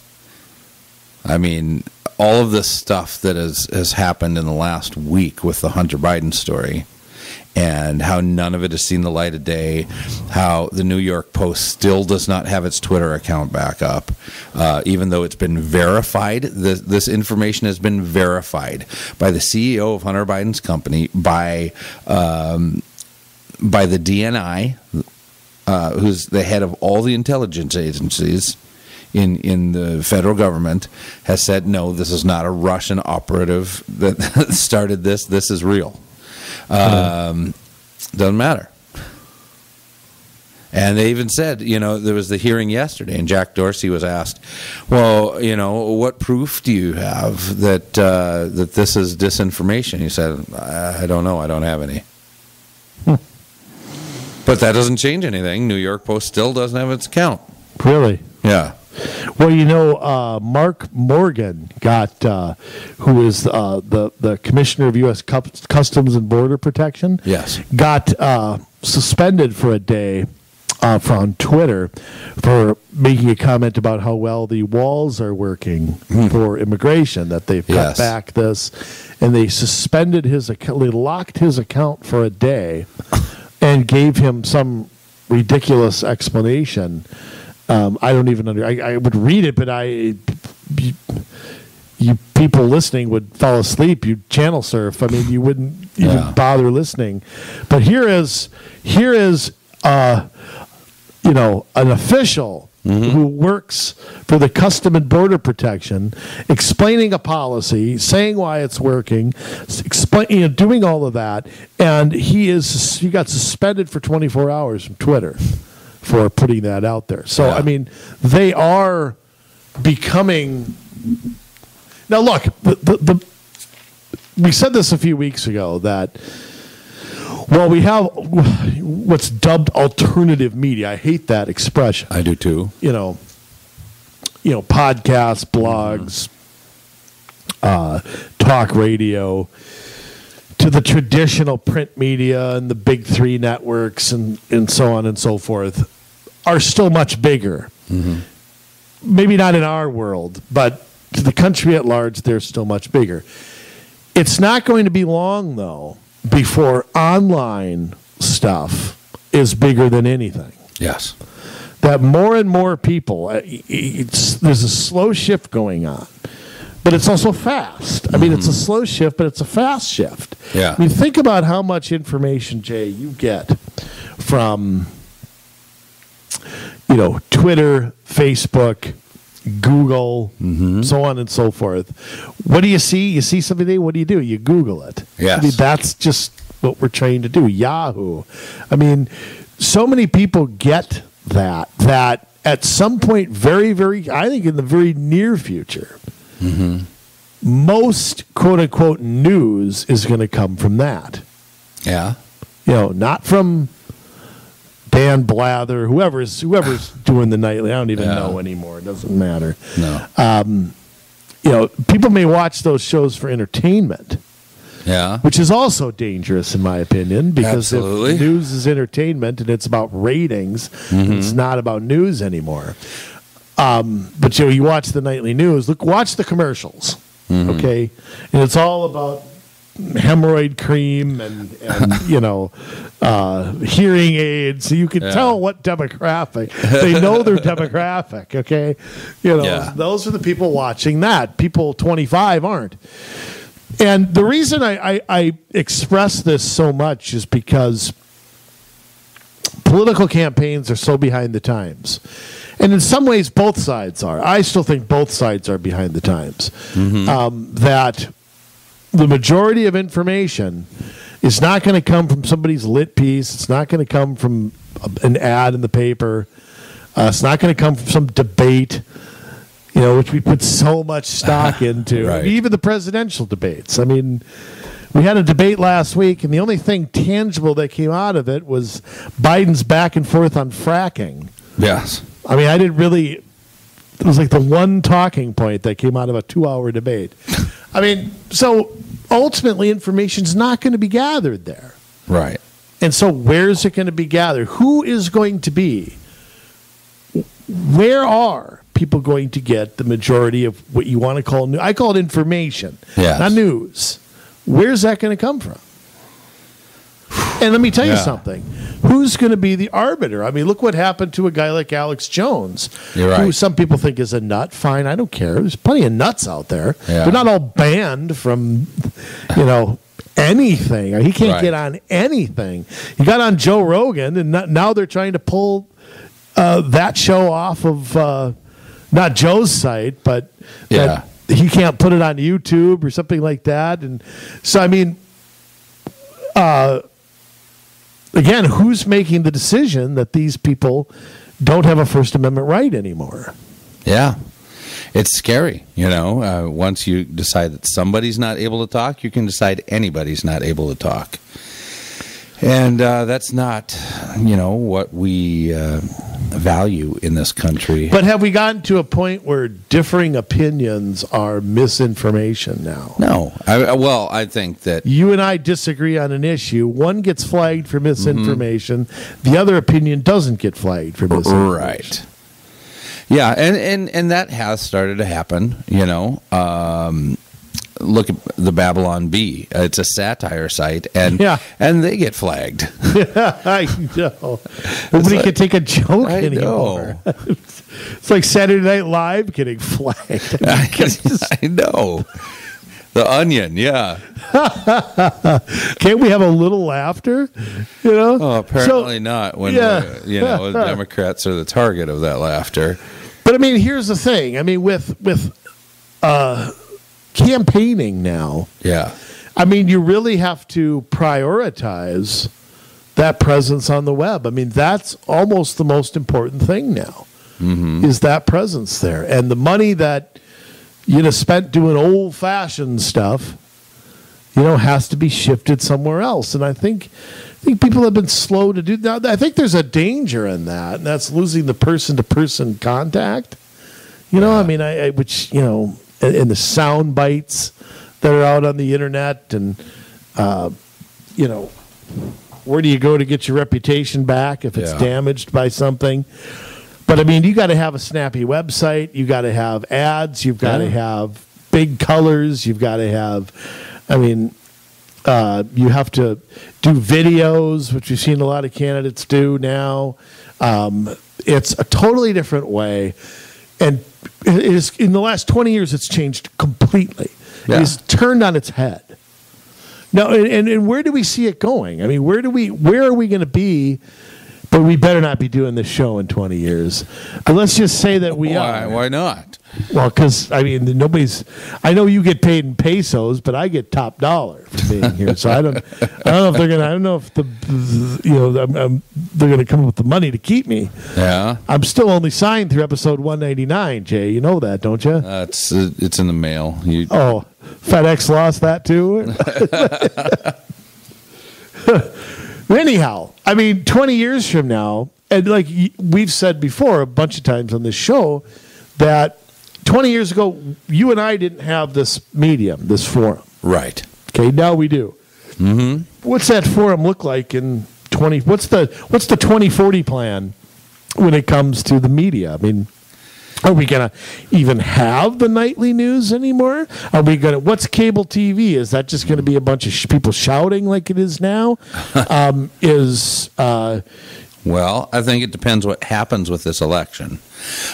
I mean, all of this stuff that has happened in the last week with the Hunter Biden story, and how none of it has seen the light of day, how the New York Post still does not have its Twitter account back up, even though it's been verified. This information has been verified by the CEO of Hunter Biden's company, by the DNI, who's the head of all the intelligence agencies in the federal government, has said, no, this is not a Russian operative that started this. This is real. Doesn't matter. And they even said, you know, there was the hearing yesterday, and Jack Dorsey was asked, well, you know, what proof do you have that, that this is disinformation? He said, I don't know. I don't have any. But that doesn't change anything. New York Post still doesn't have its account. Really? Yeah. Well, you know, Mark Morgan got, who is the commissioner of U.S. Customs and Border Protection, got suspended for a day from Twitter for making a comment about how well the walls are working for immigration, that they've cut back this, and they suspended his account, they locked his account for a day. And gave him some ridiculous explanation. I don't even understand. I would read it, but you people listening would fall asleep. You'd channel surf. I mean, you wouldn't even bother listening. But here is you know, an official who works for the Custom and Border Protection explaining a policy, saying why it's working, you know, doing all of that, and he got suspended for 24 hours from Twitter for putting that out there. So I mean, they are becoming. Now look, we said this a few weeks ago that. Well, we have what's dubbed alternative media. I hate that expression. I do too. You know, podcasts, blogs, talk radio, to the traditional print media and the big three networks and so on and so forth, are still much bigger. Maybe not in our world, but to the country at large, they're still much bigger. It's not going to be long, though, before online stuff is bigger than anything. Yes. That more and more people, there's a slow shift going on, but it's also fast. I mean, it's a slow shift, but it's a fast shift. Yeah. I mean, think about how much information, Jay, you get from, you know, Twitter, Facebook, Google, so on and so forth. What do you see? You see something, what do? You Google it. Yes. I mean, that's just what we're trained to do. Yahoo. I mean, so many people get that at some point, I think in the very near future, most quote-unquote news is going to come from that. Yeah. You know, not from Dan Blather, whoever's doing the nightly. I don't even know anymore. It doesn't matter. No. You know, people may watch those shows for entertainment. Yeah. Which is also dangerous, in my opinion, because if news is entertainment and it's about ratings, it's not about news anymore. But you know, you watch the nightly news, watch the commercials, okay? And it's all about hemorrhoid cream and you know, hearing aids. So you can tell what demographic. They know their demographic, okay? You know, those are the people watching that. People 25 aren't. And the reason I express this so much is because political campaigns are so behind the times. And in some ways, both sides are. I still think both sides are behind the times. That the majority of information is not going to come from somebody's lit piece. It's not going to come from an ad in the paper. It's not going to come from some debate. You know, which we put so much stock into. Right. Even the presidential debates. I mean, we had a debate last week, and the only thing tangible that came out of it was Biden's back and forth on fracking. Yes. I mean, I didn't really... It was like the one talking point that came out of a 2-hour debate. I mean, so ultimately information's not going to be gathered there. Right. And so where's it going to be gathered? Who is going to be? Where are people going to get the majority of what you want to call news? I call it information, not news. Where's that going to come from? And let me tell you something. Who's going to be the arbiter? I mean, look what happened to a guy like Alex Jones, who some people think is a nut. Fine, I don't care. There's plenty of nuts out there. Yeah. They're not all banned from, you know, anything. He can't get on anything. He got on Joe Rogan, and now they're trying to pull that show off of... not Joe's site, but that he can't put it on YouTube or something like that. And so, I mean, again, who's making the decision that these people don't have a First Amendment right anymore? Yeah. It's scary, you know. Once you decide that somebody's not able to talk, you can decide anybody's not able to talk. And that's not, you know, what we value in this country. But have we gotten to a point where differing opinions are misinformation now? No. Well, I think that... You and I disagree on an issue. One gets flagged for misinformation. The other opinion doesn't get flagged for misinformation. Right. Yeah, and that has started to happen, you know. Look at the Babylon Bee. It's a satire site, and and they get flagged. Yeah, I know. Nobody can take a joke anymore. It's like Saturday Night Live getting flagged. I know. The Onion, Can't we have a little laughter? You know? Oh, apparently not. When you know, Democrats are the target of that laughter. But I mean, here's the thing. I mean, with campaigning now, I mean, you really have to prioritize that presence on the web. I mean, that's almost the most important thing now, is that presence there. And the money that you'd have spent doing old-fashioned stuff, you know, has to be shifted somewhere else. And I think people have been slow to do that. I think there's a danger in that, and that's losing the person-to-person contact. You know, I mean, I which, you know, and the sound bites that are out on the internet, and you know, where do you go to get your reputation back if it's damaged by something? But I mean, you got to have a snappy website, you got to have ads, you've got to have big colors, you've got to have, I mean, you have to do videos, which we've seen a lot of candidates do now. It's a totally different way. And it is, in the last 20 years, it's changed completely. Yeah. It's turned on its head. Now, and where do we see it going? I mean, where are we going to be But we better not be doing this show in 20 years. But let's just say that we are. Why not? Well, because, I mean, nobody's... I know you get paid in pesos, but I get top dollar for being here. So I don't know if they're going to... I don't know if they're going to come up with the money to keep me. Yeah. I'm still only signed through episode 199, Jay. You know that, don't you? It's in the mail. Oh, FedEx lost that too? Anyhow, I mean, 20 years from now, and like we've said before a bunch of times on this show, that 20 years ago, you and I didn't have this medium, this forum. Right. Okay, now we do. Mm-hmm. What's that forum look like in 20? What's the 2040 plan when it comes to the media? I mean, are we going to even have the nightly news anymore? Are we going to... What's cable TV? Is that just going to be a bunch of people shouting like it is now? Well, I think it depends what happens with this election.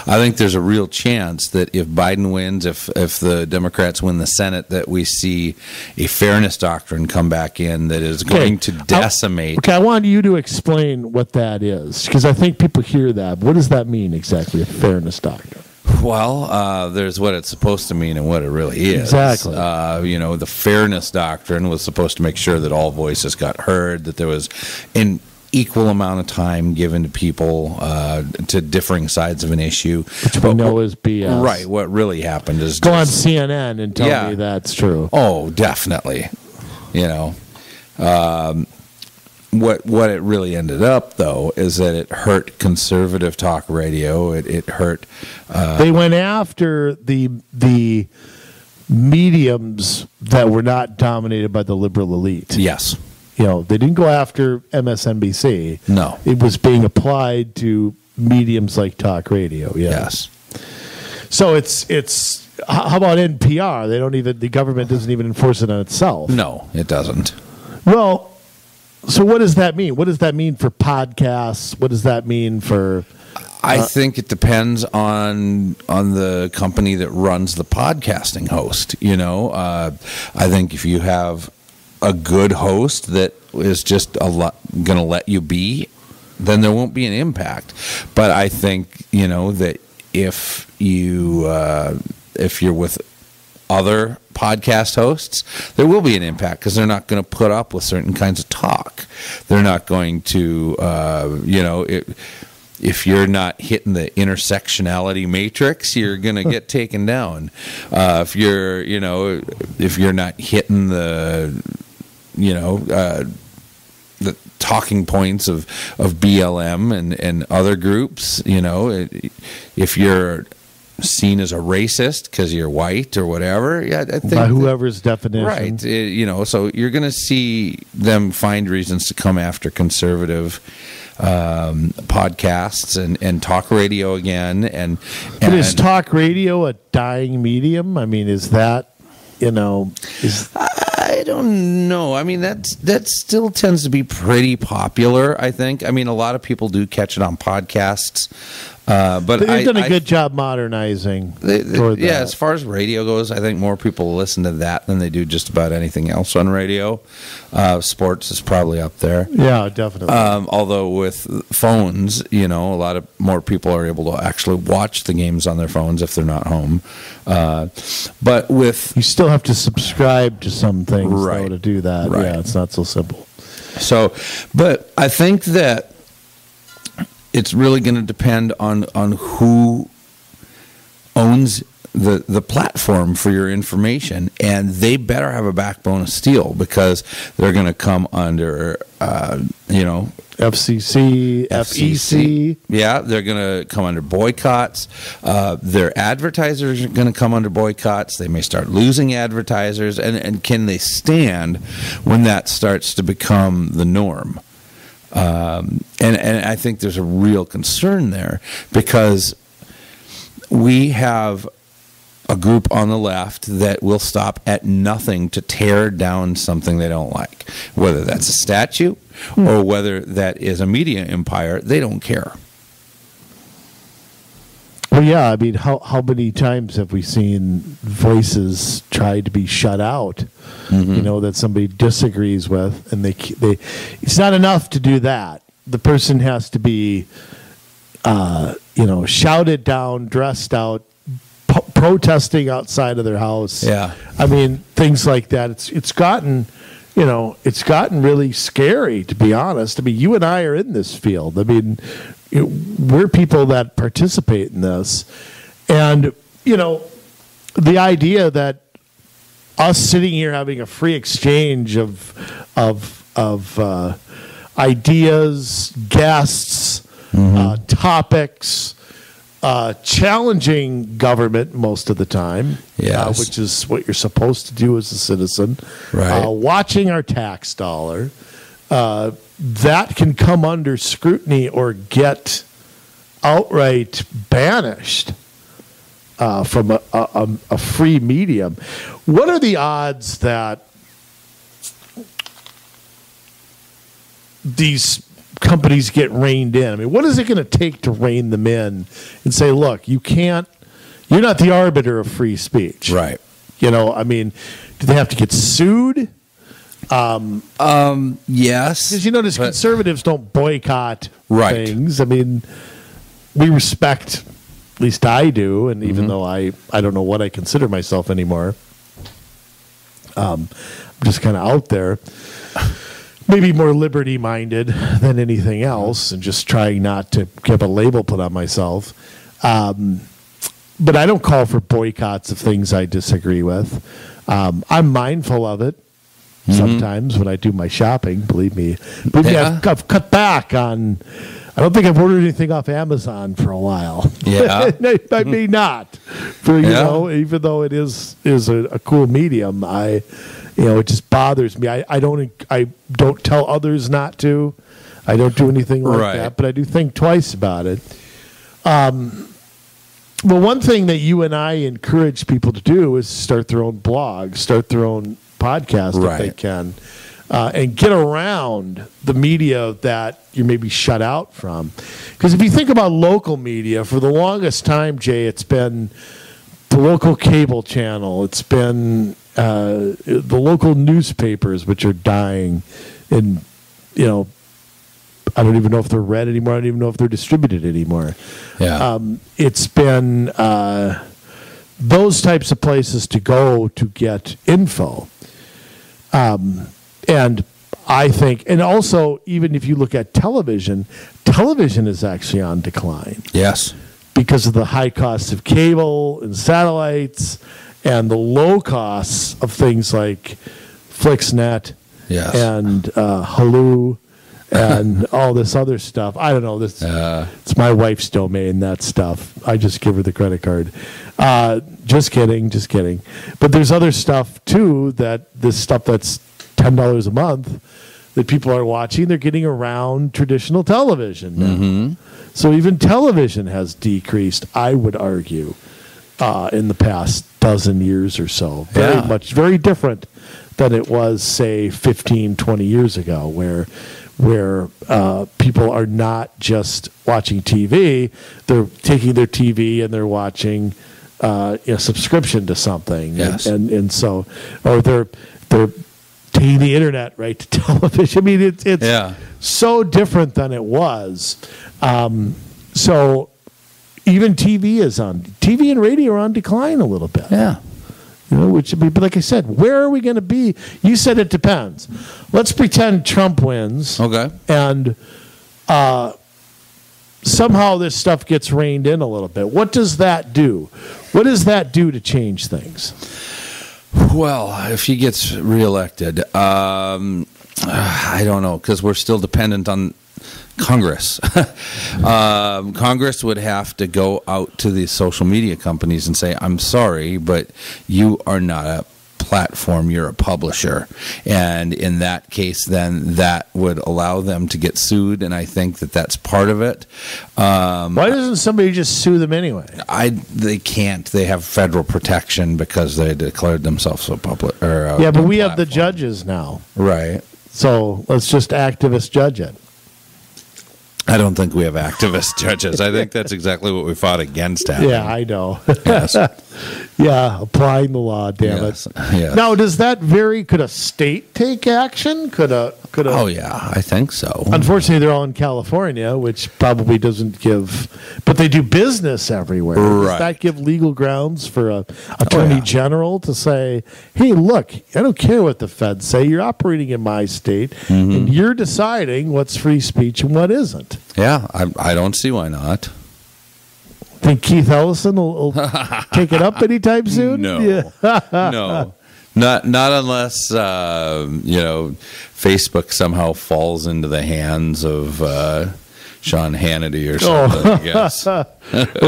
I think there's a real chance that if Biden wins, if the Democrats win the Senate, that we see a fairness doctrine come back in that is going to decimate. Okay, I want you to explain what that is, because I think people hear that. What does that mean exactly, a fairness doctrine? Well, there's what it's supposed to mean and what it really is. Exactly. You know, the fairness doctrine was supposed to make sure that all voices got heard, that there was... equal amount of time given to people to differing sides of an issue. Which we know is BS. Right. What really happened is... Go on CNN and tell me that's true. Oh, definitely. You know, what it really ended up, though, is that it hurt conservative talk radio. It hurt... they went after the mediums that were not dominated by the liberal elite. Yes. You know, they didn't go after MSNBC. No. It was being applied to mediums like talk radio. Yes. So it's how about NPR? They don't even... the government doesn't even enforce it on itself. No, it doesn't. Well, so what does that mean? What does that mean for podcasts? What does that mean for... I think it depends on the company that runs the podcasting host, you know. I think if you have a good host that is just going to let you be, then there won't be an impact. But I think, you know, that if you're with other podcast hosts, there will be an impact, because they're not going to put up with certain kinds of talk. They're not going to, you know... If you're not hitting the intersectionality matrix, you're going to get taken down. If you're, you know, if you're not hitting the, you know, the talking points of BLM and other groups, you know, if you're seen as a racist because you're white or whatever, yeah, I think by whoever's definition, right? You know, so you're going to see them find reasons to come after conservative podcasts and talk radio again. But is talk radio a dying medium? I mean, is that, you know... I don't know. I mean, that still tends to be pretty popular, I think. I mean, a lot of people do catch it on podcasts. But they've done a good job modernizing. Yeah, as far as radio goes, I think more people listen to that than they do just about anything else on radio. Sports is probably up there. Yeah, definitely. Although with phones, you know, a lot of more people are able to actually watch the games on their phones if they're not home. But with... You still have to subscribe to some things, right, though, to do that. Right. Yeah, it's not so simple. So, but I think that it's really going to depend on who owns the platform for your information, and they better have a backbone of steel, because they're going to come under, you know... FCC. Yeah, they're going to come under boycotts. Their advertisers are going to come under boycotts. They may start losing advertisers. And can they stand when that starts to become the norm? And I think there's a real concern there, because we have a group on the left that will stop at nothing to tear down something they don't like, whether that's a statue or whether that is a media empire. They don't care. Well, yeah, I mean, how many times have we seen voices try to be shut out? Mm-hmm. You know, that somebody disagrees with, and they it's not enough to do that. the person has to be, you know, shouted down, dressed out, protesting outside of their house. Yeah, I mean, things like that. It's gotten, you know, it's gotten really scary, to be honest. I mean, you and I are in this field. I mean, we're people that participate in this, and you know, the idea that us sitting here having a free exchange of ideas, guests, topics, challenging government most of the time, which is what you're supposed to do as a citizen, right. Watching our tax dollar, that can come under scrutiny or get outright banished from a free medium. What are the odds that these companies get reined in? I mean, what is it going to take to rein them in and say, look, you can't, you're not the arbiter of free speech. Right. You know, I mean, do they have to get sued? Yes. Because you notice conservatives don't boycott things. I mean, we respect, at least I do, and even though I don't know what I consider myself anymore, I'm just kind of out there. Maybe more liberty-minded than anything else, and just trying not to get a label put on myself. But I don't call for boycotts of things I disagree with. I'm mindful of it sometimes when I do my shopping, believe me. But I've cut back on... I don't think I've ordered anything off Amazon for a while. Yeah, I may not. For you know, even though it is a cool medium, you know, it just bothers me. I don't tell others not to. I don't do anything like that. But I do think twice about it. Well, one thing that you and I encourage people to do is start their own blog, start their own podcast if they can. And get around the media that you're maybe shut out from. Because if you think about local media, for the longest time, Jay, it's been the local cable channel. It's been the local newspapers, which are dying. And, you know, I don't even know if they're read anymore. I don't even know if they're distributed anymore. Yeah. It's been those types of places to go to get info. And I think, and also, even if you look at television, television is actually on decline. Yes. Because of the high costs of cable and satellites and the low costs of things like FlixNet and Hulu and all this other stuff. I don't know. This it's my wife's domain, that stuff. I just give her the credit card. Just kidding, just kidding. But there's other stuff, too, that this stuff that's $10 a month that people are watching, they're getting around traditional television now. So even television has decreased, I would argue, in the past dozen years or so. Very different than it was, say, 15, 20 years ago, where people are not just watching TV, they're taking their TV and they're watching a subscription to something. And so, or they're taking the internet right to television. I mean, it's so different than it was. So even TV and radio are on decline a little bit. You know, which would be, but like I said, where are we going to be? You said it depends. Let's pretend Trump wins. Okay. And somehow this stuff gets reined in a little bit. What does that do? What does that do to change things? Well, if he gets reelected, I don't know, because we're still dependent on Congress. Congress would have to go out to the social media companies and say, I'm sorry, but you are not a platform, you're a publisher. And in that case, then that would allow them to get sued, and I think that that's part of it. Why doesn't somebody just sue them anyway? They can't. They have federal protection because they declared themselves so public. Yeah, but we have the judges now. Right. So let's just activist judge it. I don't think we have activist judges. I think that's exactly what we fought against. Yeah, I know. Yes. Applying the law, damn it. Now, could a state take action? Could a could have. Oh, yeah, I think so. Unfortunately, they're all in California, which probably doesn't give, but they do business everywhere. Right. Does that give legal grounds for an attorney general to say, hey, look, I don't care what the feds say. You're operating in my state, and you're deciding what's free speech and what isn't. Yeah, I don't see why not. Think Keith Ellison will take it up anytime soon? No. Yeah. No. Not unless, you know, Facebook somehow falls into the hands of Sean Hannity or something, I guess. Or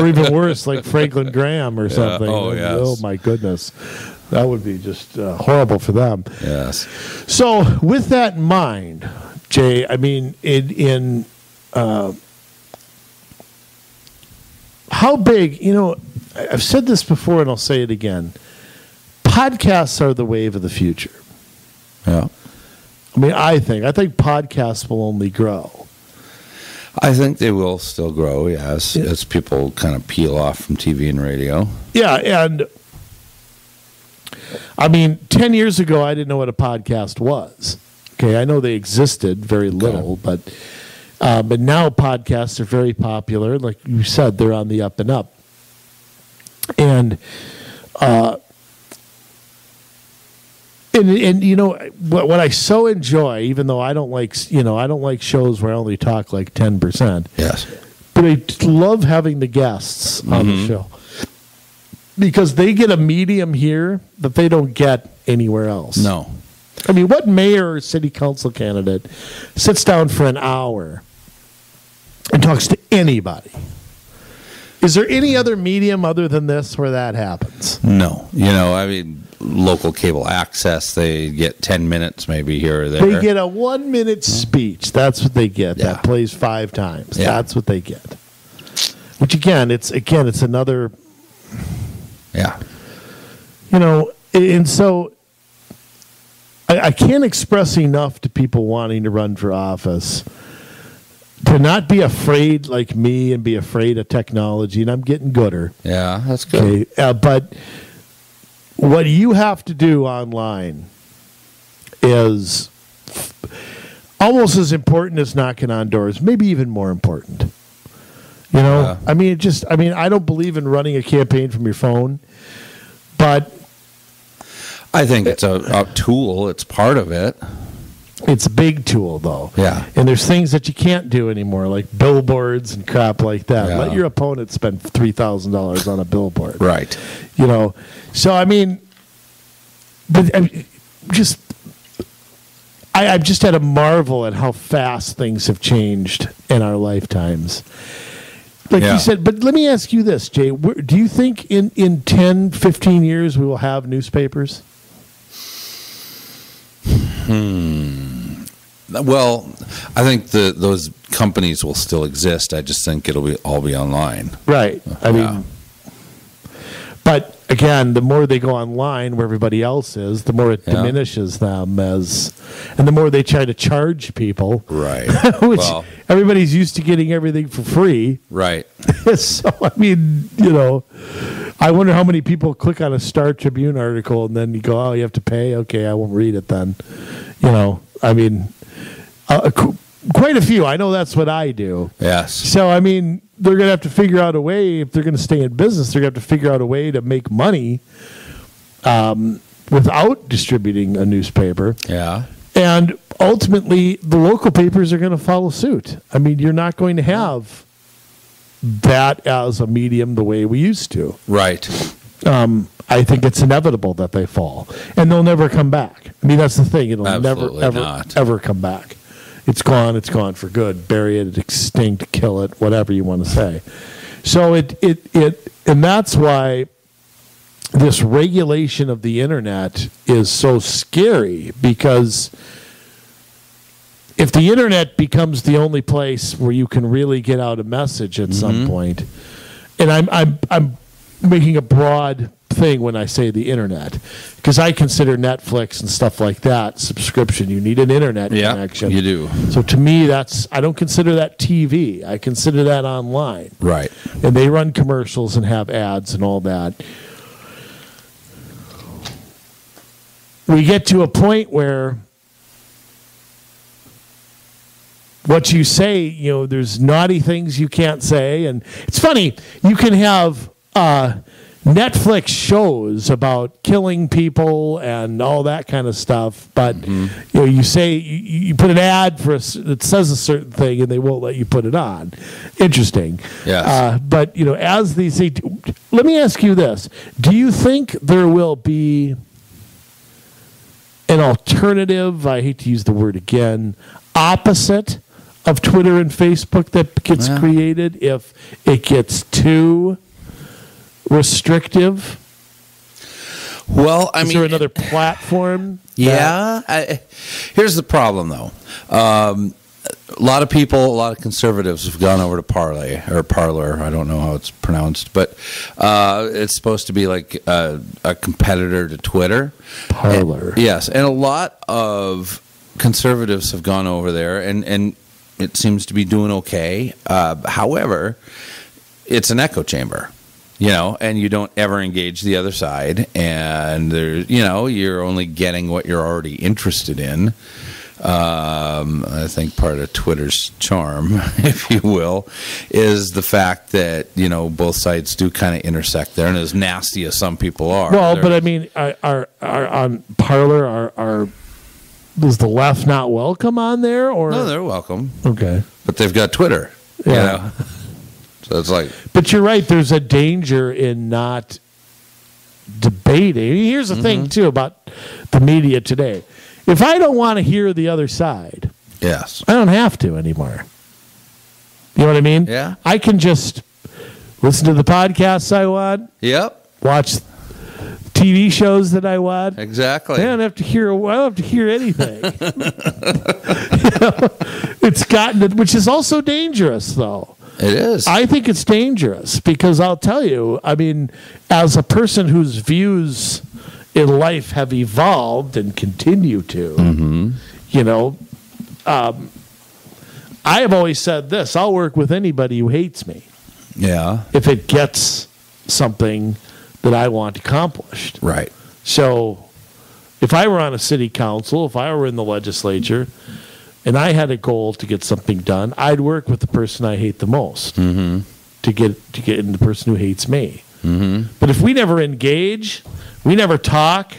even worse, like Franklin Graham or something. Oh, yes. Oh, my goodness. That would be just horrible for them. Yes. So with that in mind, Jay, I mean, how big, you know, I've said this before and I'll say it again. Podcasts are the wave of the future. Yeah. I mean, I think podcasts will only grow. I think they will still grow, yes, as people kind of peel off from TV and radio. Yeah, and I mean, 10 years ago, I didn't know what a podcast was. Okay, I know they existed very little, but now podcasts are very popular. Like you said, they're on the up and up. And, you know what I so enjoy, even though I don't like, you know, I don't like shows where I only talk like 10%. Yes, but I love having the guests on the show because they get a medium here that they don't get anywhere else. No, I mean, what mayor or city council candidate sits down for an hour and talks to anybody? Is there any other medium other than this where that happens? No, you know, I mean, local cable access, they get 10 minutes maybe here or there. They get a 1-minute speech. That's what they get. Yeah. That plays 5 times. Yeah. That's what they get. Which again, it's another. Yeah. You know, and so I can't express enough to people wanting to run for office to not be afraid like me and be afraid of technology, and I'm getting gooder. Yeah, that's good. Okay? But what you have to do online is almost as important as knocking on doors, maybe even more important. You know, I mean, I don't believe in running a campaign from your phone, but I think it's a tool. It's part of it. It's a big tool, though. Yeah. And there's things that you can't do anymore, like billboards and crap like that. Yeah. Let your opponent spend $3,000 on a billboard. Right. You know, so, I mean, but I've just had a marvel at how fast things have changed in our lifetimes. Like you said, but let me ask you this, Jay. Do you think in 10, 15 years we will have newspapers? Well, I think those companies will still exist. I just think it'll all be online. Right. I mean, but again, the more they go online where everybody else is, the more it diminishes them and the more they try to charge people. Right. Which everybody's used to getting everything for free. Right. So, I mean, you know, I wonder how many people click on a Star Tribune article and then you go, oh, you have to pay? Okay, I won't read it then. You know, I mean, quite a few. I know that's what I do. Yes. So, I mean, they're going to have to figure out a way, if they're going to stay in business, they're going to have to figure out a way to make money without distributing a newspaper. Yeah. And ultimately, the local papers are going to follow suit. I mean, you're not going to have that as a medium the way we used to. Right. I think it's inevitable that they fall. And they'll never come back. I mean, that's the thing. It'll absolutely never, ever come back. It's gone. It's gone for good. Bury it, extinct, kill it, whatever you want to say. So and that's why this regulation of the internet is so scary, because if the internet becomes the only place where you can really get out a message at some point, and I'm making a broad thing when I say the internet, because I consider Netflix and stuff like that subscription. You need an internet connection. You do. So to me, I don't consider that TV. I consider that online. Right. And they run commercials and have ads and all that. We get to a point where what you say, you know, there's naughty things you can't say. And it's funny, you can have Netflix shows about killing people and all that kind of stuff, but you know, you say you put an ad for that says a certain thing, and they won't let you put it on. Interesting, yes. But you know, as these things, let me ask you this: do you think there will be an alternative? I hate to use the word again, opposite of Twitter and Facebook that gets created if it gets too restrictive? Well, I mean, is there another platform? Yeah. Here's the problem, though. A lot of people, a lot of conservatives have gone over to Parlay or Parler. I don't know how it's pronounced, but it's supposed to be like a competitor to Twitter. Parler. Yes, and a lot of conservatives have gone over there, and it seems to be doing okay. However, it's an echo chamber. You know, and you don't ever engage the other side, and there's, you know, you're only getting what you're already interested in. I think part of Twitter's charm, if you will, is the fact that, you know, both sides do kind of intersect there, and as nasty as some people are. Well, but I mean, are on Parler, is the left not welcome on there? Or no, they're welcome. Okay, but they've got Twitter. Yeah. You know? It's like, but you're right. There's a danger in not debating. Here's the thing, too, about the media today. If I don't want to hear the other side, yes, I don't have to anymore. You know what I mean? Yeah. I can just listen to the podcasts I want. Yep. Watch TV shows that I want. Exactly. I don't have to hear. I don't have to hear anything. You know? It's gotten, which is also dangerous, though. It is. I think it's dangerous because I'll tell you, I mean, as a person whose views in life have evolved and continue to, you know, I have always said this: I'll work with anybody who hates me. Yeah. If it gets something that I want accomplished. Right. So if I were on a city council, if I were in the legislature, and I had a goal to get something done, I'd work with the person I hate the most to get in the person who hates me. But if we never engage, we never talk,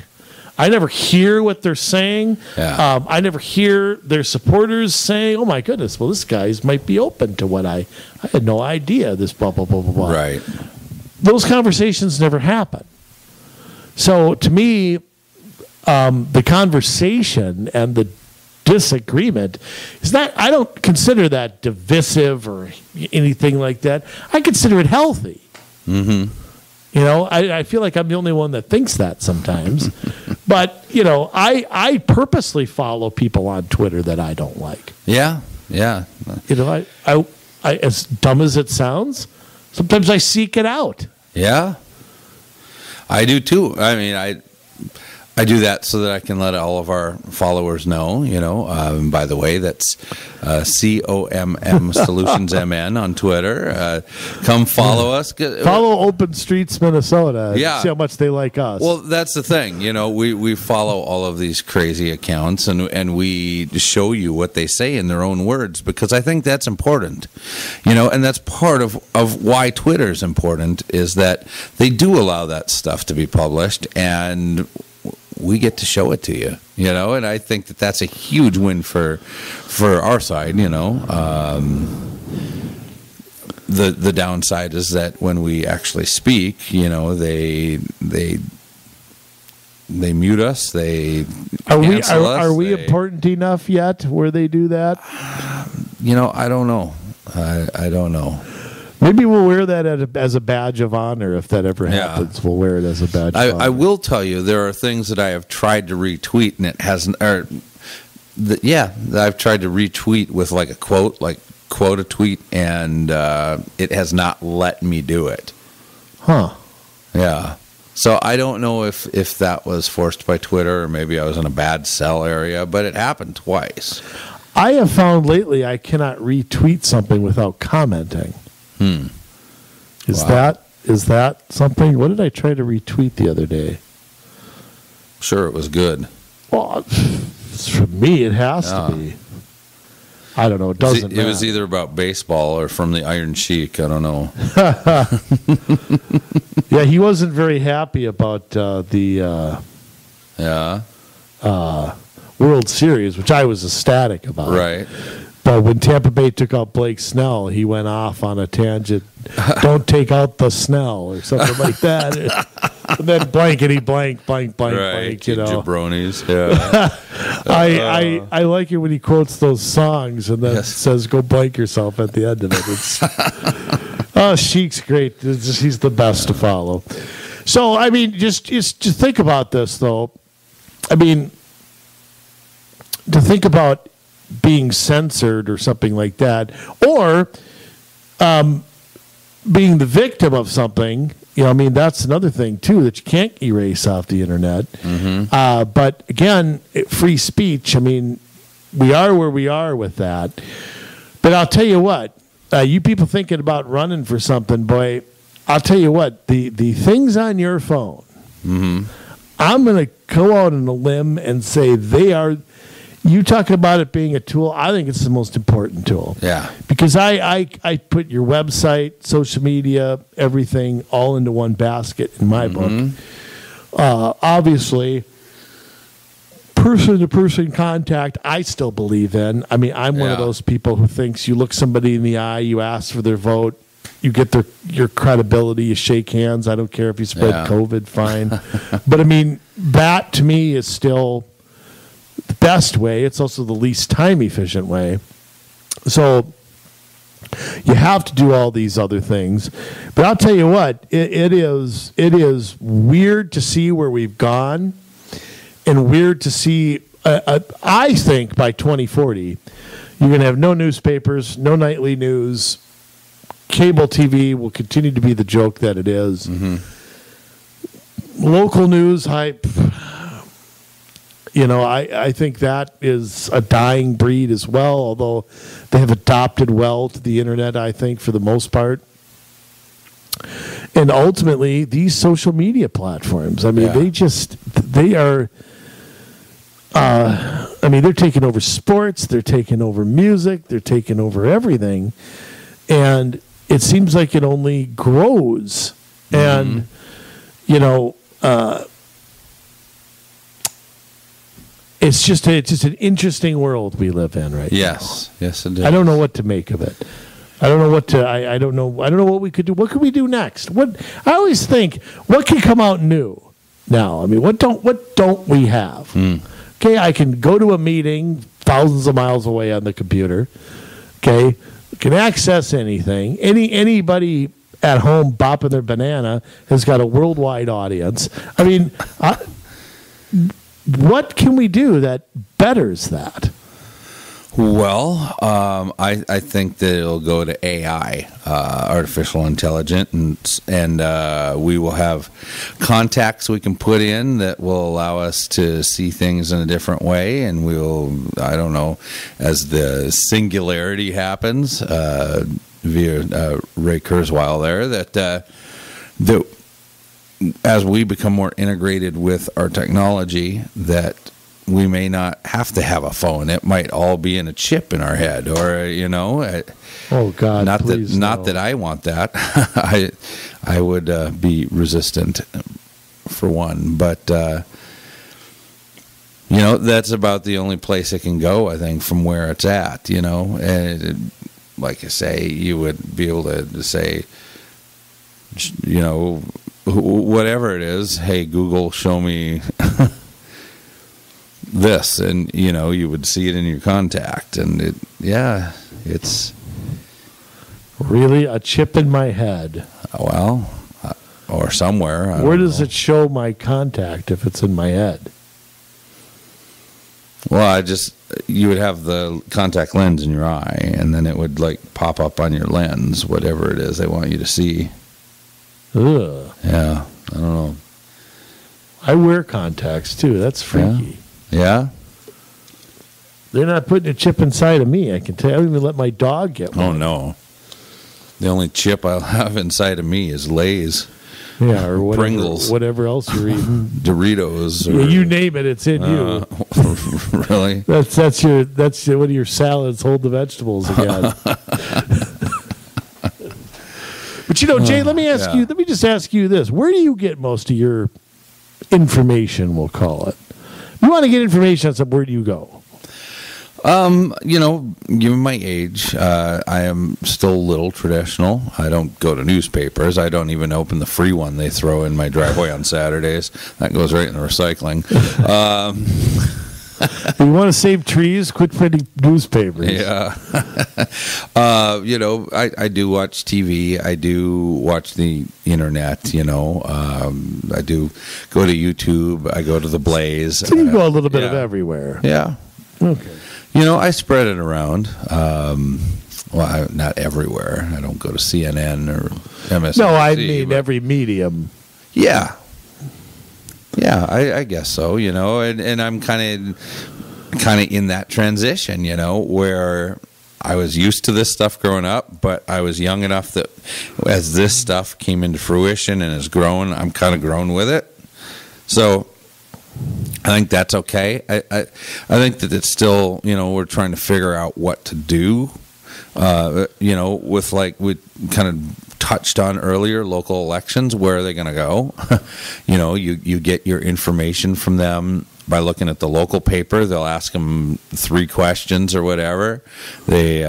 I never hear what they're saying, I never hear their supporters saying, oh my goodness, well, this guy's might be open to what I had no idea, this blah, blah, blah, blah, blah. Right. Those conversations never happen. So to me, the conversation and the disagreement is not, I don't consider that divisive or anything like that. I consider it healthy. You know, I feel like I'm the only one that thinks that sometimes. But, you know, I purposely follow people on Twitter that I don't like. Yeah, yeah. You know, I as dumb as it sounds, sometimes I seek it out. Yeah. I do too. I mean, I do that so that I can let all of our followers know, you know. By the way, that's COMM Solutions MN on Twitter. Come follow us. Follow Open Streets Minnesota. Yeah. See how much they like us. Well, that's the thing. You know, we follow all of these crazy accounts, and we show you what they say in their own words, because I think that's important. You know, and that's part of why Twitter is important, is that they do allow that stuff to be published, and we get to show it to you, you know, and I think that that's a huge win for our side, you know. The downside is that when we actually speak, you know, they mute us. They cancel us. Are we important enough yet where they do that? You know, I don't know. I don't know. Maybe we'll wear that as a badge of honor if that ever happens. Yeah. We'll wear it as a badge of honor. I will tell you, there are things that I have tried to retweet, and it hasn't. Or, I've tried to retweet with like a quote, a tweet, and it has not let me do it. Huh. Yeah. So I don't know if that was forced by Twitter, or maybe I was in a bad sell area, but it happened twice. I have found lately I cannot retweet something without commenting. Is that something? What did I try to retweet the other day? Sure, it was good. Well, for me, it has to be. I don't know. It doesn't. It was either about baseball or from the Iron Sheik. I don't know. Yeah, he wasn't very happy about the World Series, which I was ecstatic about. Right. But when Tampa Bay took out Blake Snell, he went off on a tangent. Don't take out the Snell or something like that. And then blankety blank, blank, blank, right. Blank. You know, jabronis. Yeah. I like it when he quotes those songs and then says, "Go blank yourself" at the end of it. Sheik's great. He's the best to follow. So I mean, just think about this though. I mean, to think about being censored or something like that, or being the victim of something. You know, I mean, that's another thing too that you can't erase off the internet. Mm-hmm. But again, free speech. I mean, we are where we are with that. But I'll tell you what, you people thinking about running for something, boy. I'll tell you what, the things on your phone. Mm-hmm. I'm going to go out on a limb and say they are. You talk about it being a tool. I think it's the most important tool. Yeah. Because I put your website, social media, everything all into one basket in my book. Obviously, person-to-person contact, I still believe in. I mean, I'm one of those people who thinks you look somebody in the eye, you ask for their vote, you get your credibility, you shake hands. I don't care if you spread COVID, fine. But, I mean, that to me is still the best way. It's also the least time efficient way. So you have to do all these other things. But I'll tell you what, it is weird to see where we've gone, and weird to see. I think by 2040, you're going to have no newspapers, no nightly news. Cable TV will continue to be the joke that it is. Mm-hmm. Local news hype. You know, I think that is a dying breed as well, although they have adopted well to the internet, I think, for the most part. And ultimately, these social media platforms, I mean, they're taking over sports, they're taking over music, they're taking over everything. And it seems like it only grows. Mm-hmm. And, you know, It's just an interesting world we live in right now. Yes, it is. I don't know what to make of it. I don't know what to. I don't know what we could do. What could we do next? I always think, what can come out new now? I mean, what don't we have? Mm. Okay, I can go to a meeting thousands of miles away on the computer. Okay, I can access anything. Anybody at home bopping their banana has got a worldwide audience. I mean, what can we do that betters that? Well, I think that it'll go to AI, artificial intelligence, and we will have contacts we can put in that will allow us to see things in a different way, and we'll, I don't know, as the singularity happens via Ray Kurzweil there, that as we become more integrated with our technology, that we may not have to have a phone. It might all be in a chip in our head, or you know. Oh God! Not that, no. Not that I want that. I would be resistant, for one. But you know, that's about the only place it can go, I think, from where it's at. You know, and like I say, you would be able to say, you know, whatever it is, hey Google, show me this, and you know, you would see it in your contact, and it's really a chip in my head. Well, or somewhere. Where does it show my contact if it's in my head? Well, you would have the contact lens in your eye, and then it would like pop up on your lens, whatever it is they want you to see. Ugh. Yeah, I don't know. I wear contacts too. That's freaky. Yeah. They're not putting a chip inside of me. I can tell. I don't even let my dog get one. Oh no. The only chip I'll have inside of me is Lay's. Yeah, or whatever, Pringles. Whatever else you're eating. Doritos. Or, you name it, it's in you. Really? That's your one of your salads. Hold the vegetables again. But you know, Jay, let me just ask you this. Where do you get most of your information, we'll call it? If you want to get information on something, where do you go? You know, given my age, I am still a little traditional. I don't go to newspapers. I don't even open the free one they throw in my driveway on Saturdays. That goes right in the recycling. You want to save trees? Quit printing newspapers. Yeah. You know, I do watch TV. I do watch the internet, you know. I do go to YouTube. I go to The Blaze. So you go a little bit of everywhere. Yeah. Okay. You know, I spread it around. Well, not everywhere. I don't go to CNN or MSNBC. No, I mean every medium. Yeah. Yeah, I guess so, you know, and I'm kind of in that transition, you know, where I was used to this stuff growing up, but I was young enough that as this stuff came into fruition and has grown, I'm kind of grown with it. So I think that's okay. I think that it's still, you know, we're trying to figure out what to do, you know, with like we kind of touched on earlier, local elections, where are they going to go? You know, you get your information from them by looking at the local paper. They'll ask them 3 questions or whatever. They,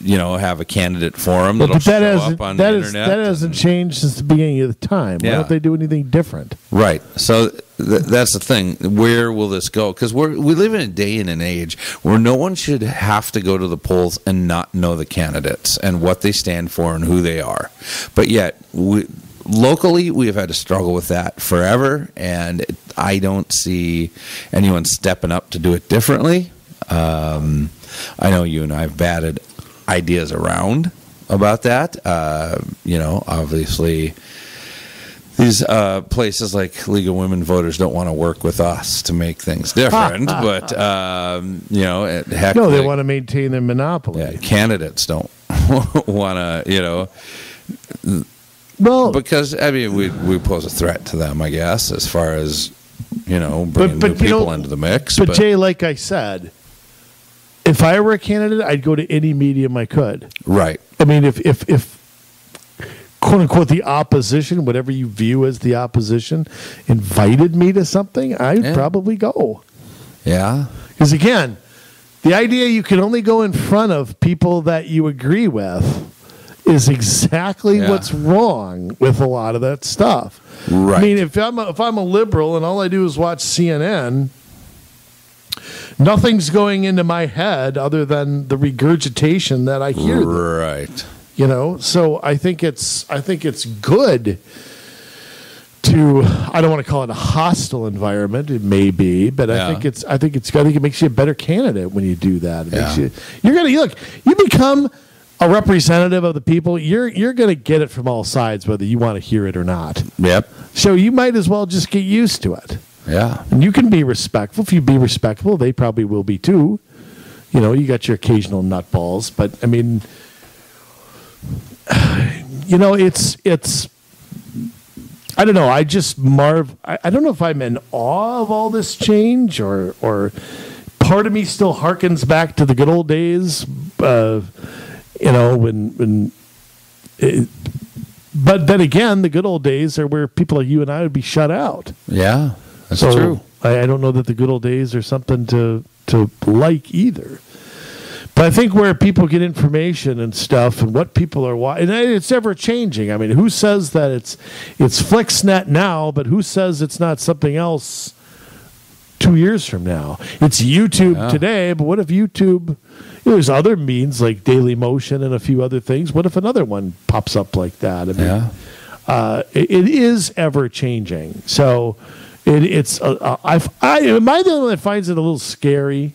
you know, have a candidate forum that'll show up on the internet. That hasn't changed since the beginning of the time. Why don't they do anything different? Right. So that's the thing. Where will this go? Because we live in a day and an age where no one should have to go to the polls and not know the candidates and what they stand for and who they are. But yet, locally, we have had to struggle with that forever, and I don't see anyone stepping up to do it differently. I know you and I have batted ideas around about that. You know, obviously, these places like League of Women Voters don't want to work with us to make things different, but, you know, heck, no, they want to maintain their monopoly. Yeah, candidates don't want to, you know. Well, because I mean, we pose a threat to them, I guess, as far as, you know, bringing new people into the mix. But Jay, like I said, if I were a candidate, I'd go to any medium I could. Right. I mean, if quote unquote the opposition, whatever you view as the opposition, invited me to something, I'd probably go. Yeah. Because again, the idea you can only go in front of people that you agree with is exactly what's wrong with a lot of that stuff. Right. I mean, if I'm a liberal and all I do is watch CNN, nothing's going into my head other than the regurgitation that I hear. Right. You know, so I think it's good to, I don't want to call it a hostile environment, it may be, but I think it makes you a better candidate when you do that. It makes you become a representative of the people. You're going to get it from all sides, whether you want to hear it or not. Yep. So you might as well just get used to it. Yeah. And you can be respectful. If you be respectful, they probably will be too. You know, you got your occasional nutballs, but I mean, you know, it's. I don't know. I just marvel. I don't know if I'm in awe of all this change, or part of me still harkens back to the good old days. You know, but then again, the good old days are where people like you and I would be shut out. Yeah, that's true. I don't know that the good old days are something to like either. But I think where people get information and stuff and what people are watching, and it's ever changing. I mean, who says that it's FlixNet now, but who says it's not something else 2 years from now? It's YouTube today, but what if YouTube... There's other means like Daily Motion and a few other things. What if another one pops up like that? I mean, it is ever changing. So it's. Am I the one that finds it a little scary?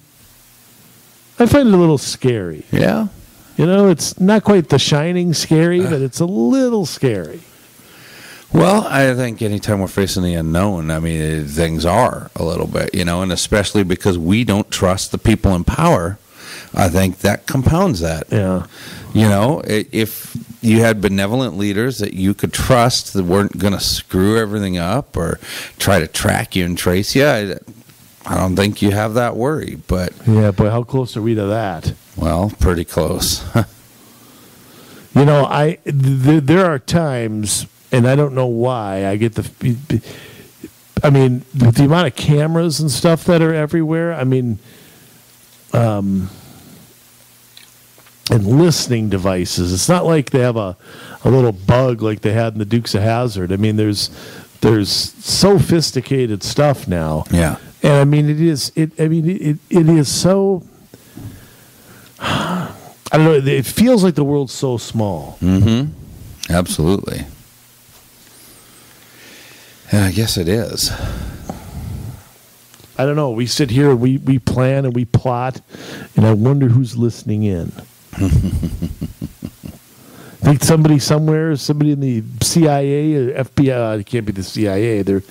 I find it a little scary. Yeah. You know, it's not quite the shining scary, but it's a little scary. Well, I think anytime we're facing the unknown, I mean, things are a little bit, you know, and especially because we don't trust the people in power. I think that compounds that. Yeah. You know, if you had benevolent leaders that you could trust that weren't going to screw everything up or try to track you and trace you, I don't think you have that worry. But yeah, but how close are we to that? Well, pretty close. You know, there are times, and I don't know why, I get the, I mean, the amount of cameras and stuff that are everywhere, I mean, and listening devices. It's not like they have a little bug like they had in the Dukes of Hazzard. I mean, there's sophisticated stuff now. Yeah. And I mean, it is so, I don't know, it feels like the world's so small. Mm-hmm. Absolutely. And I guess it is. I don't know. We sit here, we plan and we plot, and I wonder who's listening in. I think somebody in the CIA or FBI, it can't be the CIA, they're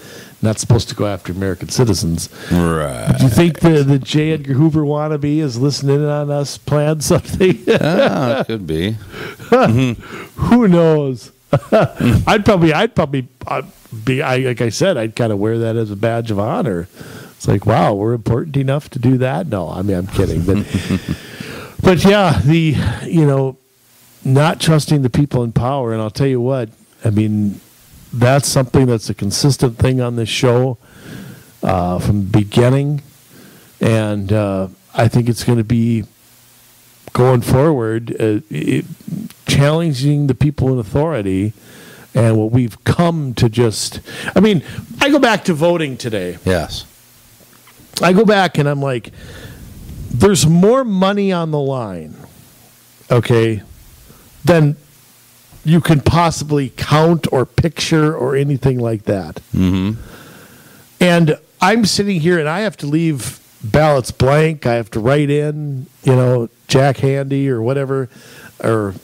not supposed to go after American citizens. Right. But do you think the J. Edgar Hoover wannabe is listening in on us, plan something? It could be. Who knows? I'd kind of wear that as a badge of honor. It's like, wow, we're important enough to do that? No, I mean, I'm kidding. But yeah, not trusting the people in power. And I'll tell you what, I mean, that's something that's a consistent thing on this show from the beginning. And I think it's going to be, going forward, challenging the people in authority and what we've come to just... I mean, I go back to voting today. Yes. I go back and I'm like, there's more money on the line, okay, than you can possibly count or picture or anything like that. Mm-hmm. And I'm sitting here and I have to leave ballots blank. I have to write in, Jack Handy or whatever, or,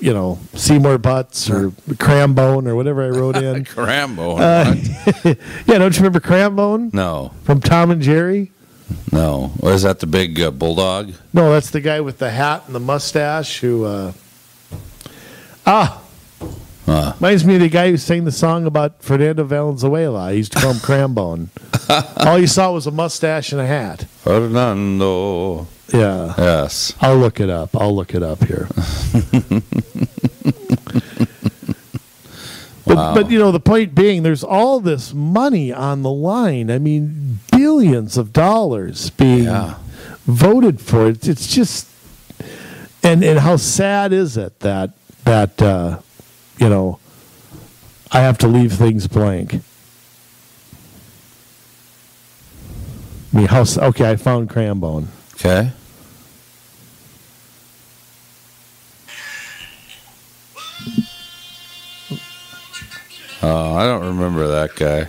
Seymour Butts or Crambone or whatever I wrote in. Crambone. Yeah, don't you remember Crambone? No. From Tom and Jerry? No. Or is that the big bulldog? No, that's the guy with the hat and the mustache who... Reminds me of the guy who sang the song about Fernando Valenzuela. I used to call him Crambone. All you saw was a mustache and a hat. Fernando. Yeah. Yes. I'll look it up here. Wow. But, the point being, there's all this money on the line. I mean, billions of dollars being voted for. It's just... And how sad is it that... I have to leave things blank. I mean, I found Crambone. Okay. Oh, I don't remember that guy.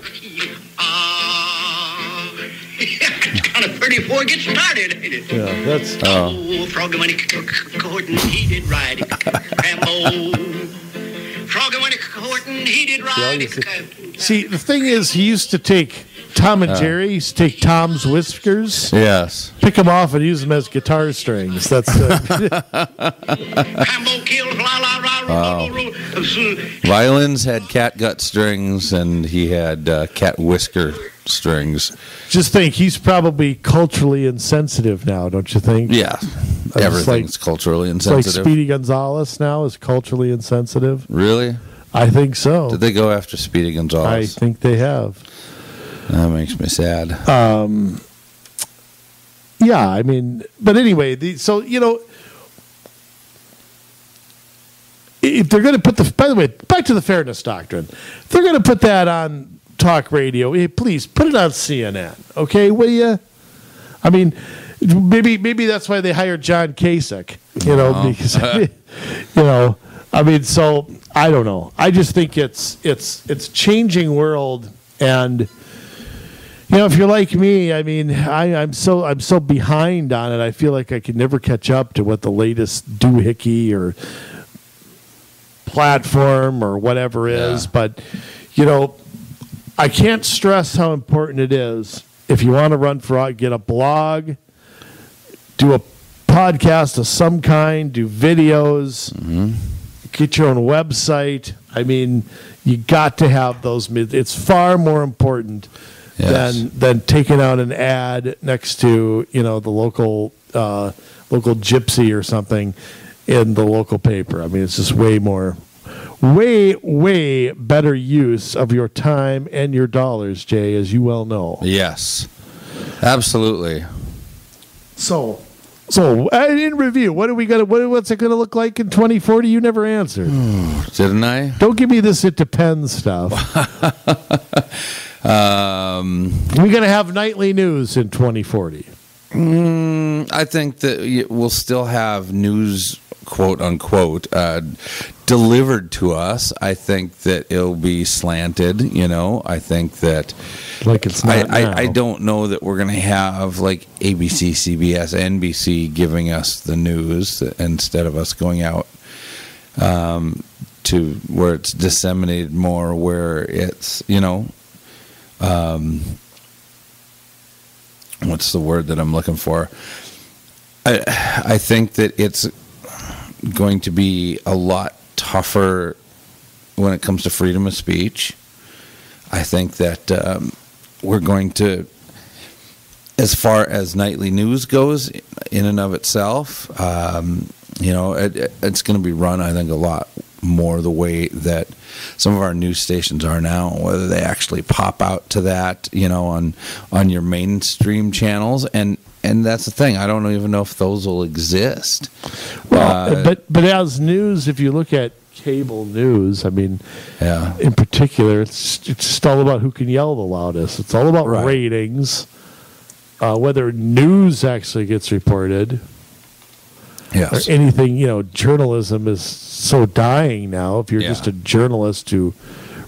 Kind of pretty before it gets started, ain't it? Yeah, that's... Oh, frog money, Gordon, he did right. Crambone. He did ride. See, the thing is, he used to take Tom and Jerry. He used to take Tom's whiskers. Yes. Pick them off and use them as guitar strings. That's. Violins had catgut strings, and he had cat whisker strings. Just think, he's probably culturally insensitive now, don't you think? Yeah. Everything's culturally insensitive. It's like Speedy Gonzales now is culturally insensitive. Really? I think so. Did they go after Speedy Gonzales? I think they have. That makes me sad. Yeah, I mean, but anyway, if they're going to put by the way, back to the fairness doctrine, if they're going to put that on talk radio, please put it on CNN, okay? Will you? I mean... Maybe that's why they hired John Kasich, because, I mean, so I don't know. I just think it's changing world. And, if you're like me, I mean, I'm so behind on it. I feel like I can never catch up to what the latest doohickey or platform or whatever is. But, I can't stress how important it is. If you want to run for, get a blog. Do a podcasts of some kind, do videos, get your own website. I mean, you got to have those. It's far more important than taking out an ad next to, you know, the local local gypsy or something in the local paper. I mean, it's just way more, way better use of your time and your dollars, Jay, as you well know. Yes, absolutely. So in review, what are we gonna? What's it gonna look like in 2040? You never answered. Didn't I? Don't give me this. It depends stuff. We're gonna have nightly news in 2040. I think that we'll still have news, quote unquote, delivered to us. I think that it'll be slanted. You know, I think that like it's not. I don't know that we're going to have like ABC, CBS, NBC giving us the news instead of us going out to where it's disseminated more, where it's, you know, what's the word that I'm looking for? I think that it's going to be a lot tougher when it comes to freedom of speech. I think that we're going to, as far as nightly news goes, in and of itself, you know, it's going to be run, I think, a lot more the way that some of our news stations are now, whether they actually pop out to that, you know, on your mainstream channels. And that's the thing. I don't even know if those will exist. Well, but as news, if you look at cable news, I mean, in particular, it's just all about who can yell the loudest. It's all about ratings, whether news actually gets reported. Yes. Or anything, you know, journalism is so dying now. If you're just a journalist who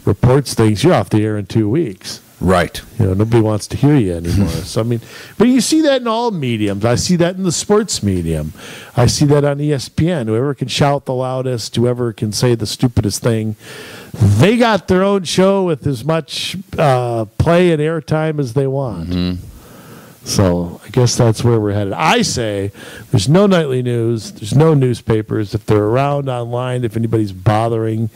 reports things, you're off the air in 2 weeks. Right. You know, nobody wants to hear you anymore. So, I mean, but you see that in all mediums. I see that in the sports medium. I see that on ESPN. Whoever can shout the loudest, whoever can say the stupidest thing, they got their own show with as much play and airtime as they want. So I guess that's where we're headed. I say there's no nightly news. There's no newspapers. If they're around online, if anybody's bothering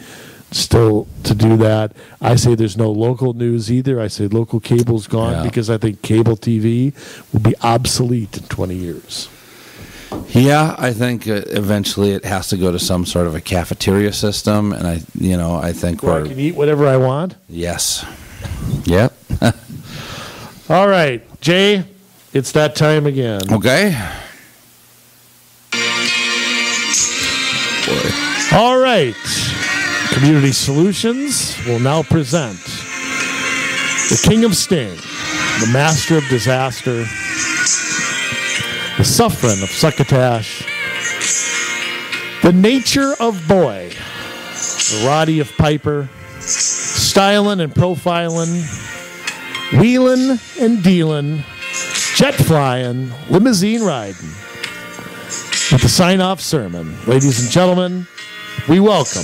still to do that, I say there's no local news either. I say local cable's gone because I think cable TV will be obsolete in 20 years. Yeah, I think eventually it has to go to some sort of a cafeteria system, and I think where I can eat whatever I want. Yes. Yep. All right, Jay, it's that time again. Okay. Boy. All right. Community Solutions will now present the King of Sting, the Master of Disaster, the Suffering of Succotash, the Nature of Boy, the Roddy of Piper, Styling and Profiling, Wheelin' and Dealin', Jet Flying, Limousine Riding. With the sign-off sermon, ladies and gentlemen, we welcome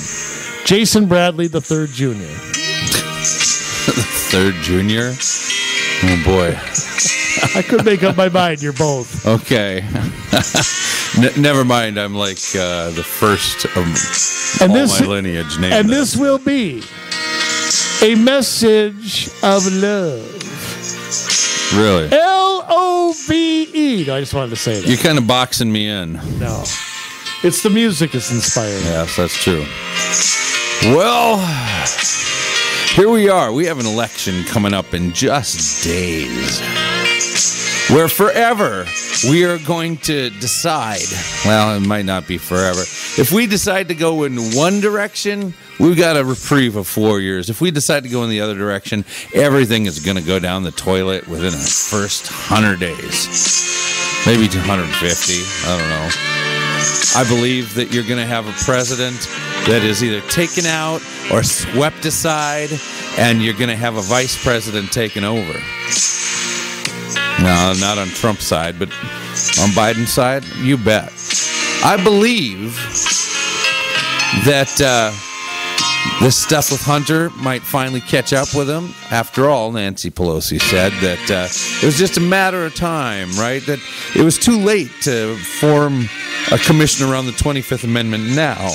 Jason Bradley, the Third Junior. The Third Junior? Oh, boy. I couldn't make up my mind. You're both. Okay. Never mind. I'm like the first of my lineage name. And this will be a message of love. Really? L-O-V-E. No, I just wanted to say that. You're kind of boxing me in. No. It's the music that's inspiring. Yes, that's true. Well, here we are. We have an election coming up in just days, where forever we are going to decide. Well, it might not be forever. If we decide to go in one direction, we've got a reprieve of 4 years. If we decide to go in the other direction, everything is going to go down the toilet within the first 100 days. Maybe 250. I don't know. I believe that you're going to have a president that is either taken out or swept aside, and you're going to have a vice president taken over. No, not on Trump's side, but on Biden's side, you bet. I believe that This stuff with Hunter might finally catch up with him. After all, Nancy Pelosi said that it was just a matter of time, right? That it was too late to form a commission around the 25th Amendment now.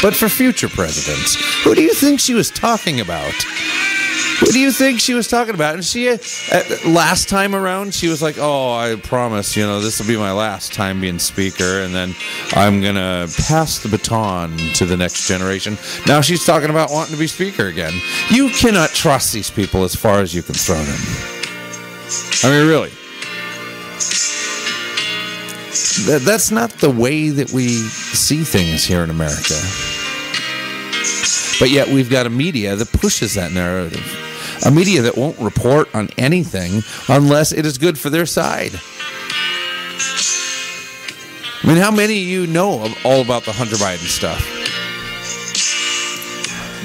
But for future presidents, who do you think she was talking about? Who do you think she was talking about? And she, last time around, she was like, oh, I promise, you know, this will be my last time being speaker, and then I'm going to pass the baton to the next generation. Now she's talking about wanting to be speaker again. You cannot trust these people as far as you can throw them. I mean, really. That's not the way that we see things here in America. But yet we've got a media that pushes that narrative. A media that won't report on anything unless it is good for their side. I mean, how many of you know all about the Hunter Biden stuff?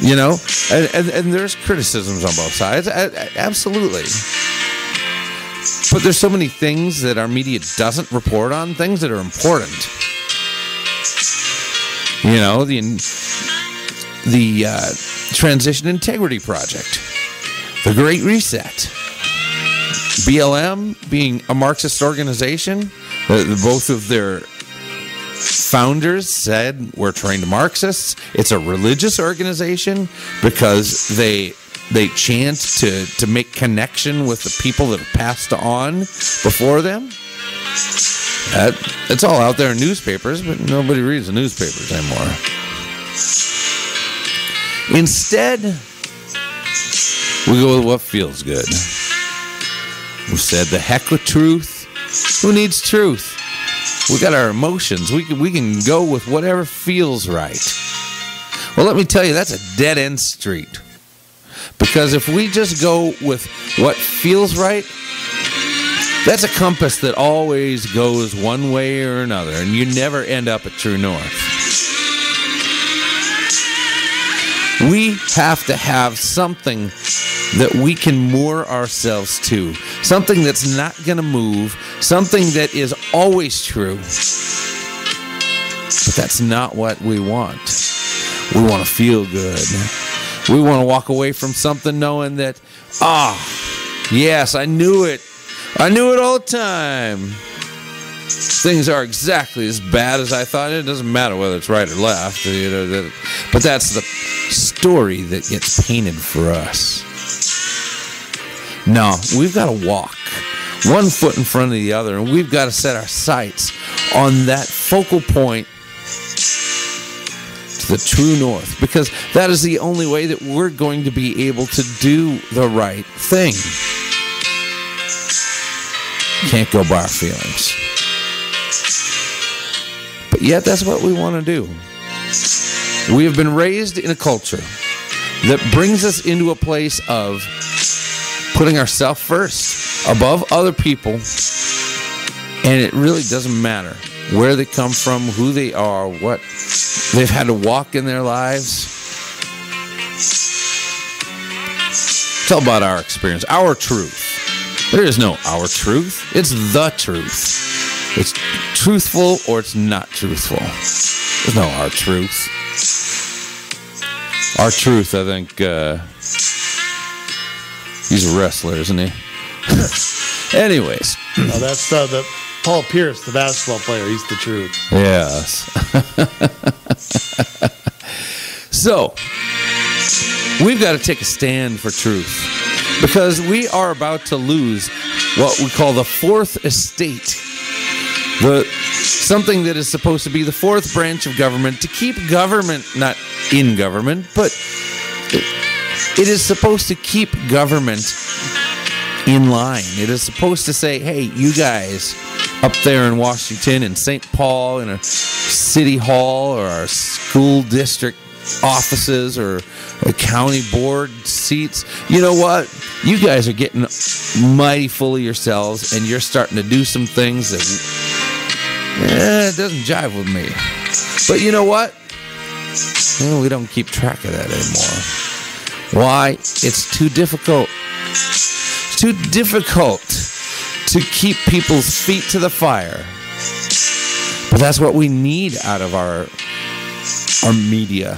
You know? And there's criticisms on both sides. Absolutely. But there's so many things that our media doesn't report on, things that are important. You know, the Transition Integrity Project, the Great Reset, BLM being a Marxist organization, both of their founders said we're trained Marxists. It's a religious organization because they chant to make connection with the people that have passed on before them. It's all out there in newspapers, but nobody reads the newspapers anymore. Instead, we go with what feels good. We've said the heck with truth. Who needs truth? We got our emotions. We can go with whatever feels right. Well, let me tell you, that's a dead-end street. Because if we just go with what feels right, that's a compass that always goes one way or another, and you never end up at true north. We have to have something that we can moor ourselves to. Something that's not going to move. Something that is always true. But that's not what we want. We want to feel good. We want to walk away from something knowing that, yes, I knew it. I knew it all the time. Things are exactly as bad as I thought. It doesn't matter whether it's right or left. You know, but that's the story that gets painted for us. No, we've got to walk one foot in front of the other, and we've got to set our sights on that focal point to the true north, because that is the only way that we're going to be able to do the right thing. Can't go by our feelings. But yet that's what we want to do. We have been raised in a culture that brings us into a place of putting ourselves first, above other people, and it really doesn't matter where they come from, who they are, what they've had to walk in their lives. It's all about our experience, our truth. There is no our truth. It's the truth. It's truthful or it's not truthful. There's no our truth. Our truth, I think, he's a wrestler, isn't he? Anyways. No, that's the Paul Pierce, the basketball player. He's the truth. Yes. So, we've got to take a stand for truth. Because we are about to lose what we call the fourth estate. Something that is supposed to be the fourth branch of government, to keep government, not in government, but it is supposed to keep government in line. It is supposed to say, hey, you guys up there in Washington, in St. Paul, in our city hall or our school district offices or county board seats, you know what? You guys are getting mighty full of yourselves, and you're starting to do some things that... it doesn't jive with me. But you know what? Well, we don't keep track of that anymore. Why? It's too difficult. It's too difficult to keep people's feet to the fire. But that's what we need out of our media.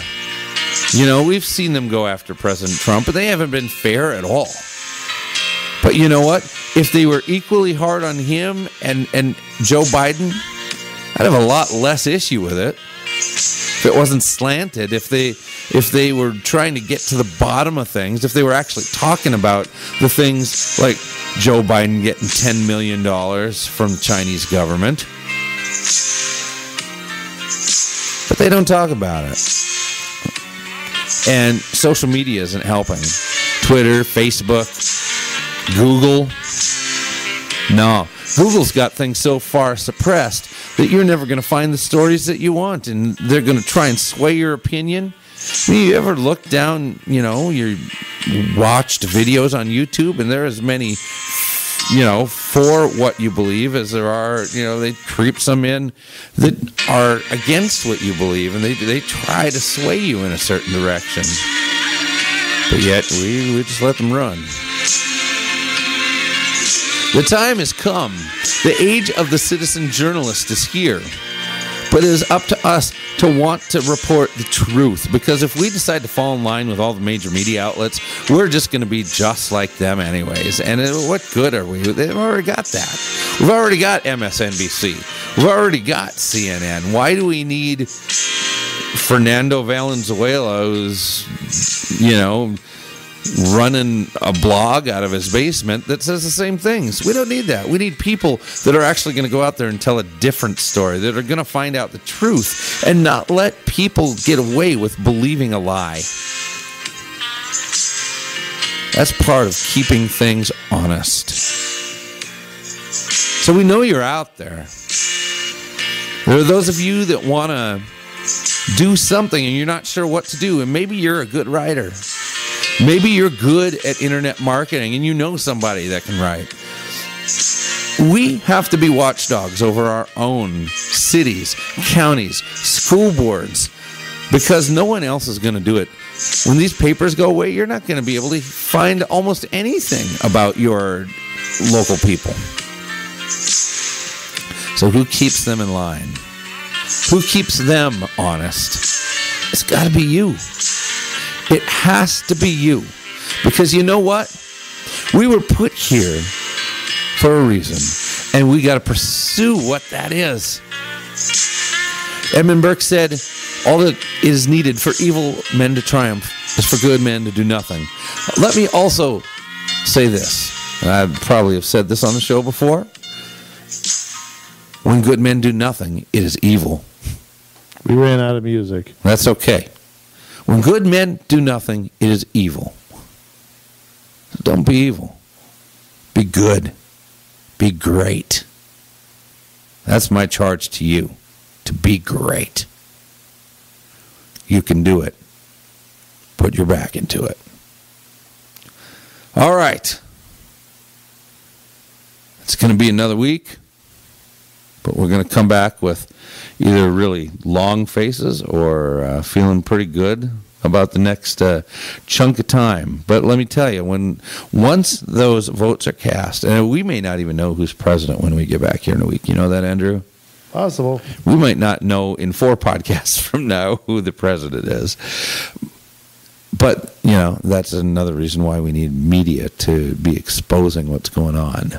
You know, we've seen them go after President Trump, but they haven't been fair at all. But you know what? If they were equally hard on him and Joe Biden, I'd have a lot less issue with it. If it wasn't slanted, if they were trying to get to the bottom of things, if they were actually talking about the things like Joe Biden getting $10 million from the Chinese government. But they don't talk about it. And social media isn't helping. Twitter, Facebook, Google. No. Google's got things so far suppressed that you're never going to find the stories that you want, and they're going to try and sway your opinion. I mean, you ever look down, you know, you watched videos on YouTube, and there are as many, you know, for what you believe as there are, you know, they creep some in that are against what you believe, and they try to sway you in a certain direction. But yet, we just let them run. The time has come. The age of the citizen journalist is here. But it is up to us to want to report the truth. Because if we decide to fall in line with all the major media outlets, we're just going to be just like them anyways. And what good are we? They've already got that. We've already got MSNBC. We've already got CNN. Why do we need Fernando Valenzuela, who's, you know, running a blog out of his basement that says the same things? We don't need that. We need people that are actually going to go out there and tell a different story, that are going to find out the truth and not let people get away with believing a lie. That's part of keeping things honest. So we know you're out there. There are those of you that want to do something and you're not sure what to do, and maybe you're a good writer. Maybe you're good at internet marketing and you know somebody that can write. We have to be watchdogs over our own cities, counties, school boards, because no one else is going to do it. When these papers go away, you're not going to be able to find almost anything about your local people. So who keeps them in line? Who keeps them honest? It's got to be you. It has to be you. Because you know what? We were put here for a reason. And we got to pursue what that is. Edmund Burke said, all that is needed for evil men to triumph is for good men to do nothing. Let me also say this. I probably have said this on the show before. When good men do nothing, it is evil. We ran out of music. That's okay. When good men do nothing, it is evil. So don't be evil. Be good. Be great. That's my charge to you, to be great. You can do it. Put your back into it. All right. It's going to be another week, but we're going to come back with either really long faces or feeling pretty good about the next chunk of time. But let me tell you, once those votes are cast, and we may not even know who's president when we get back here in a week. You know that, Andrew? Possible. We might not know in 4 podcasts from now who the president is. But, you know, that's another reason why we need media to be exposing what's going on.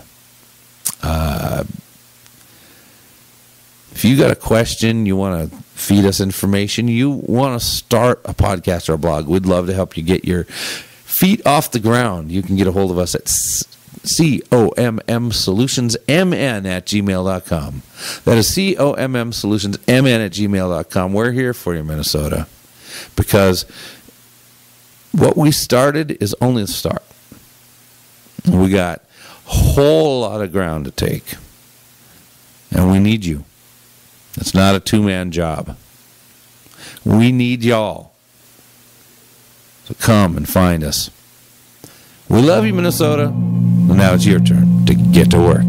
If you got a question, you want to feed us information, you want to start a podcast or a blog, we'd love to help you get your feet off the ground. You can get a hold of us at COMMSolutionsMN@gmail.com. That is COMMSolutionsMN@gmail.com. We're here for you, Minnesota, because what we started is only the start. We got a whole lot of ground to take, and we need you. It's not a two-man job. We need y'all. So come and find us. We love you, Minnesota. And now it's your turn to get to work.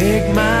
Take my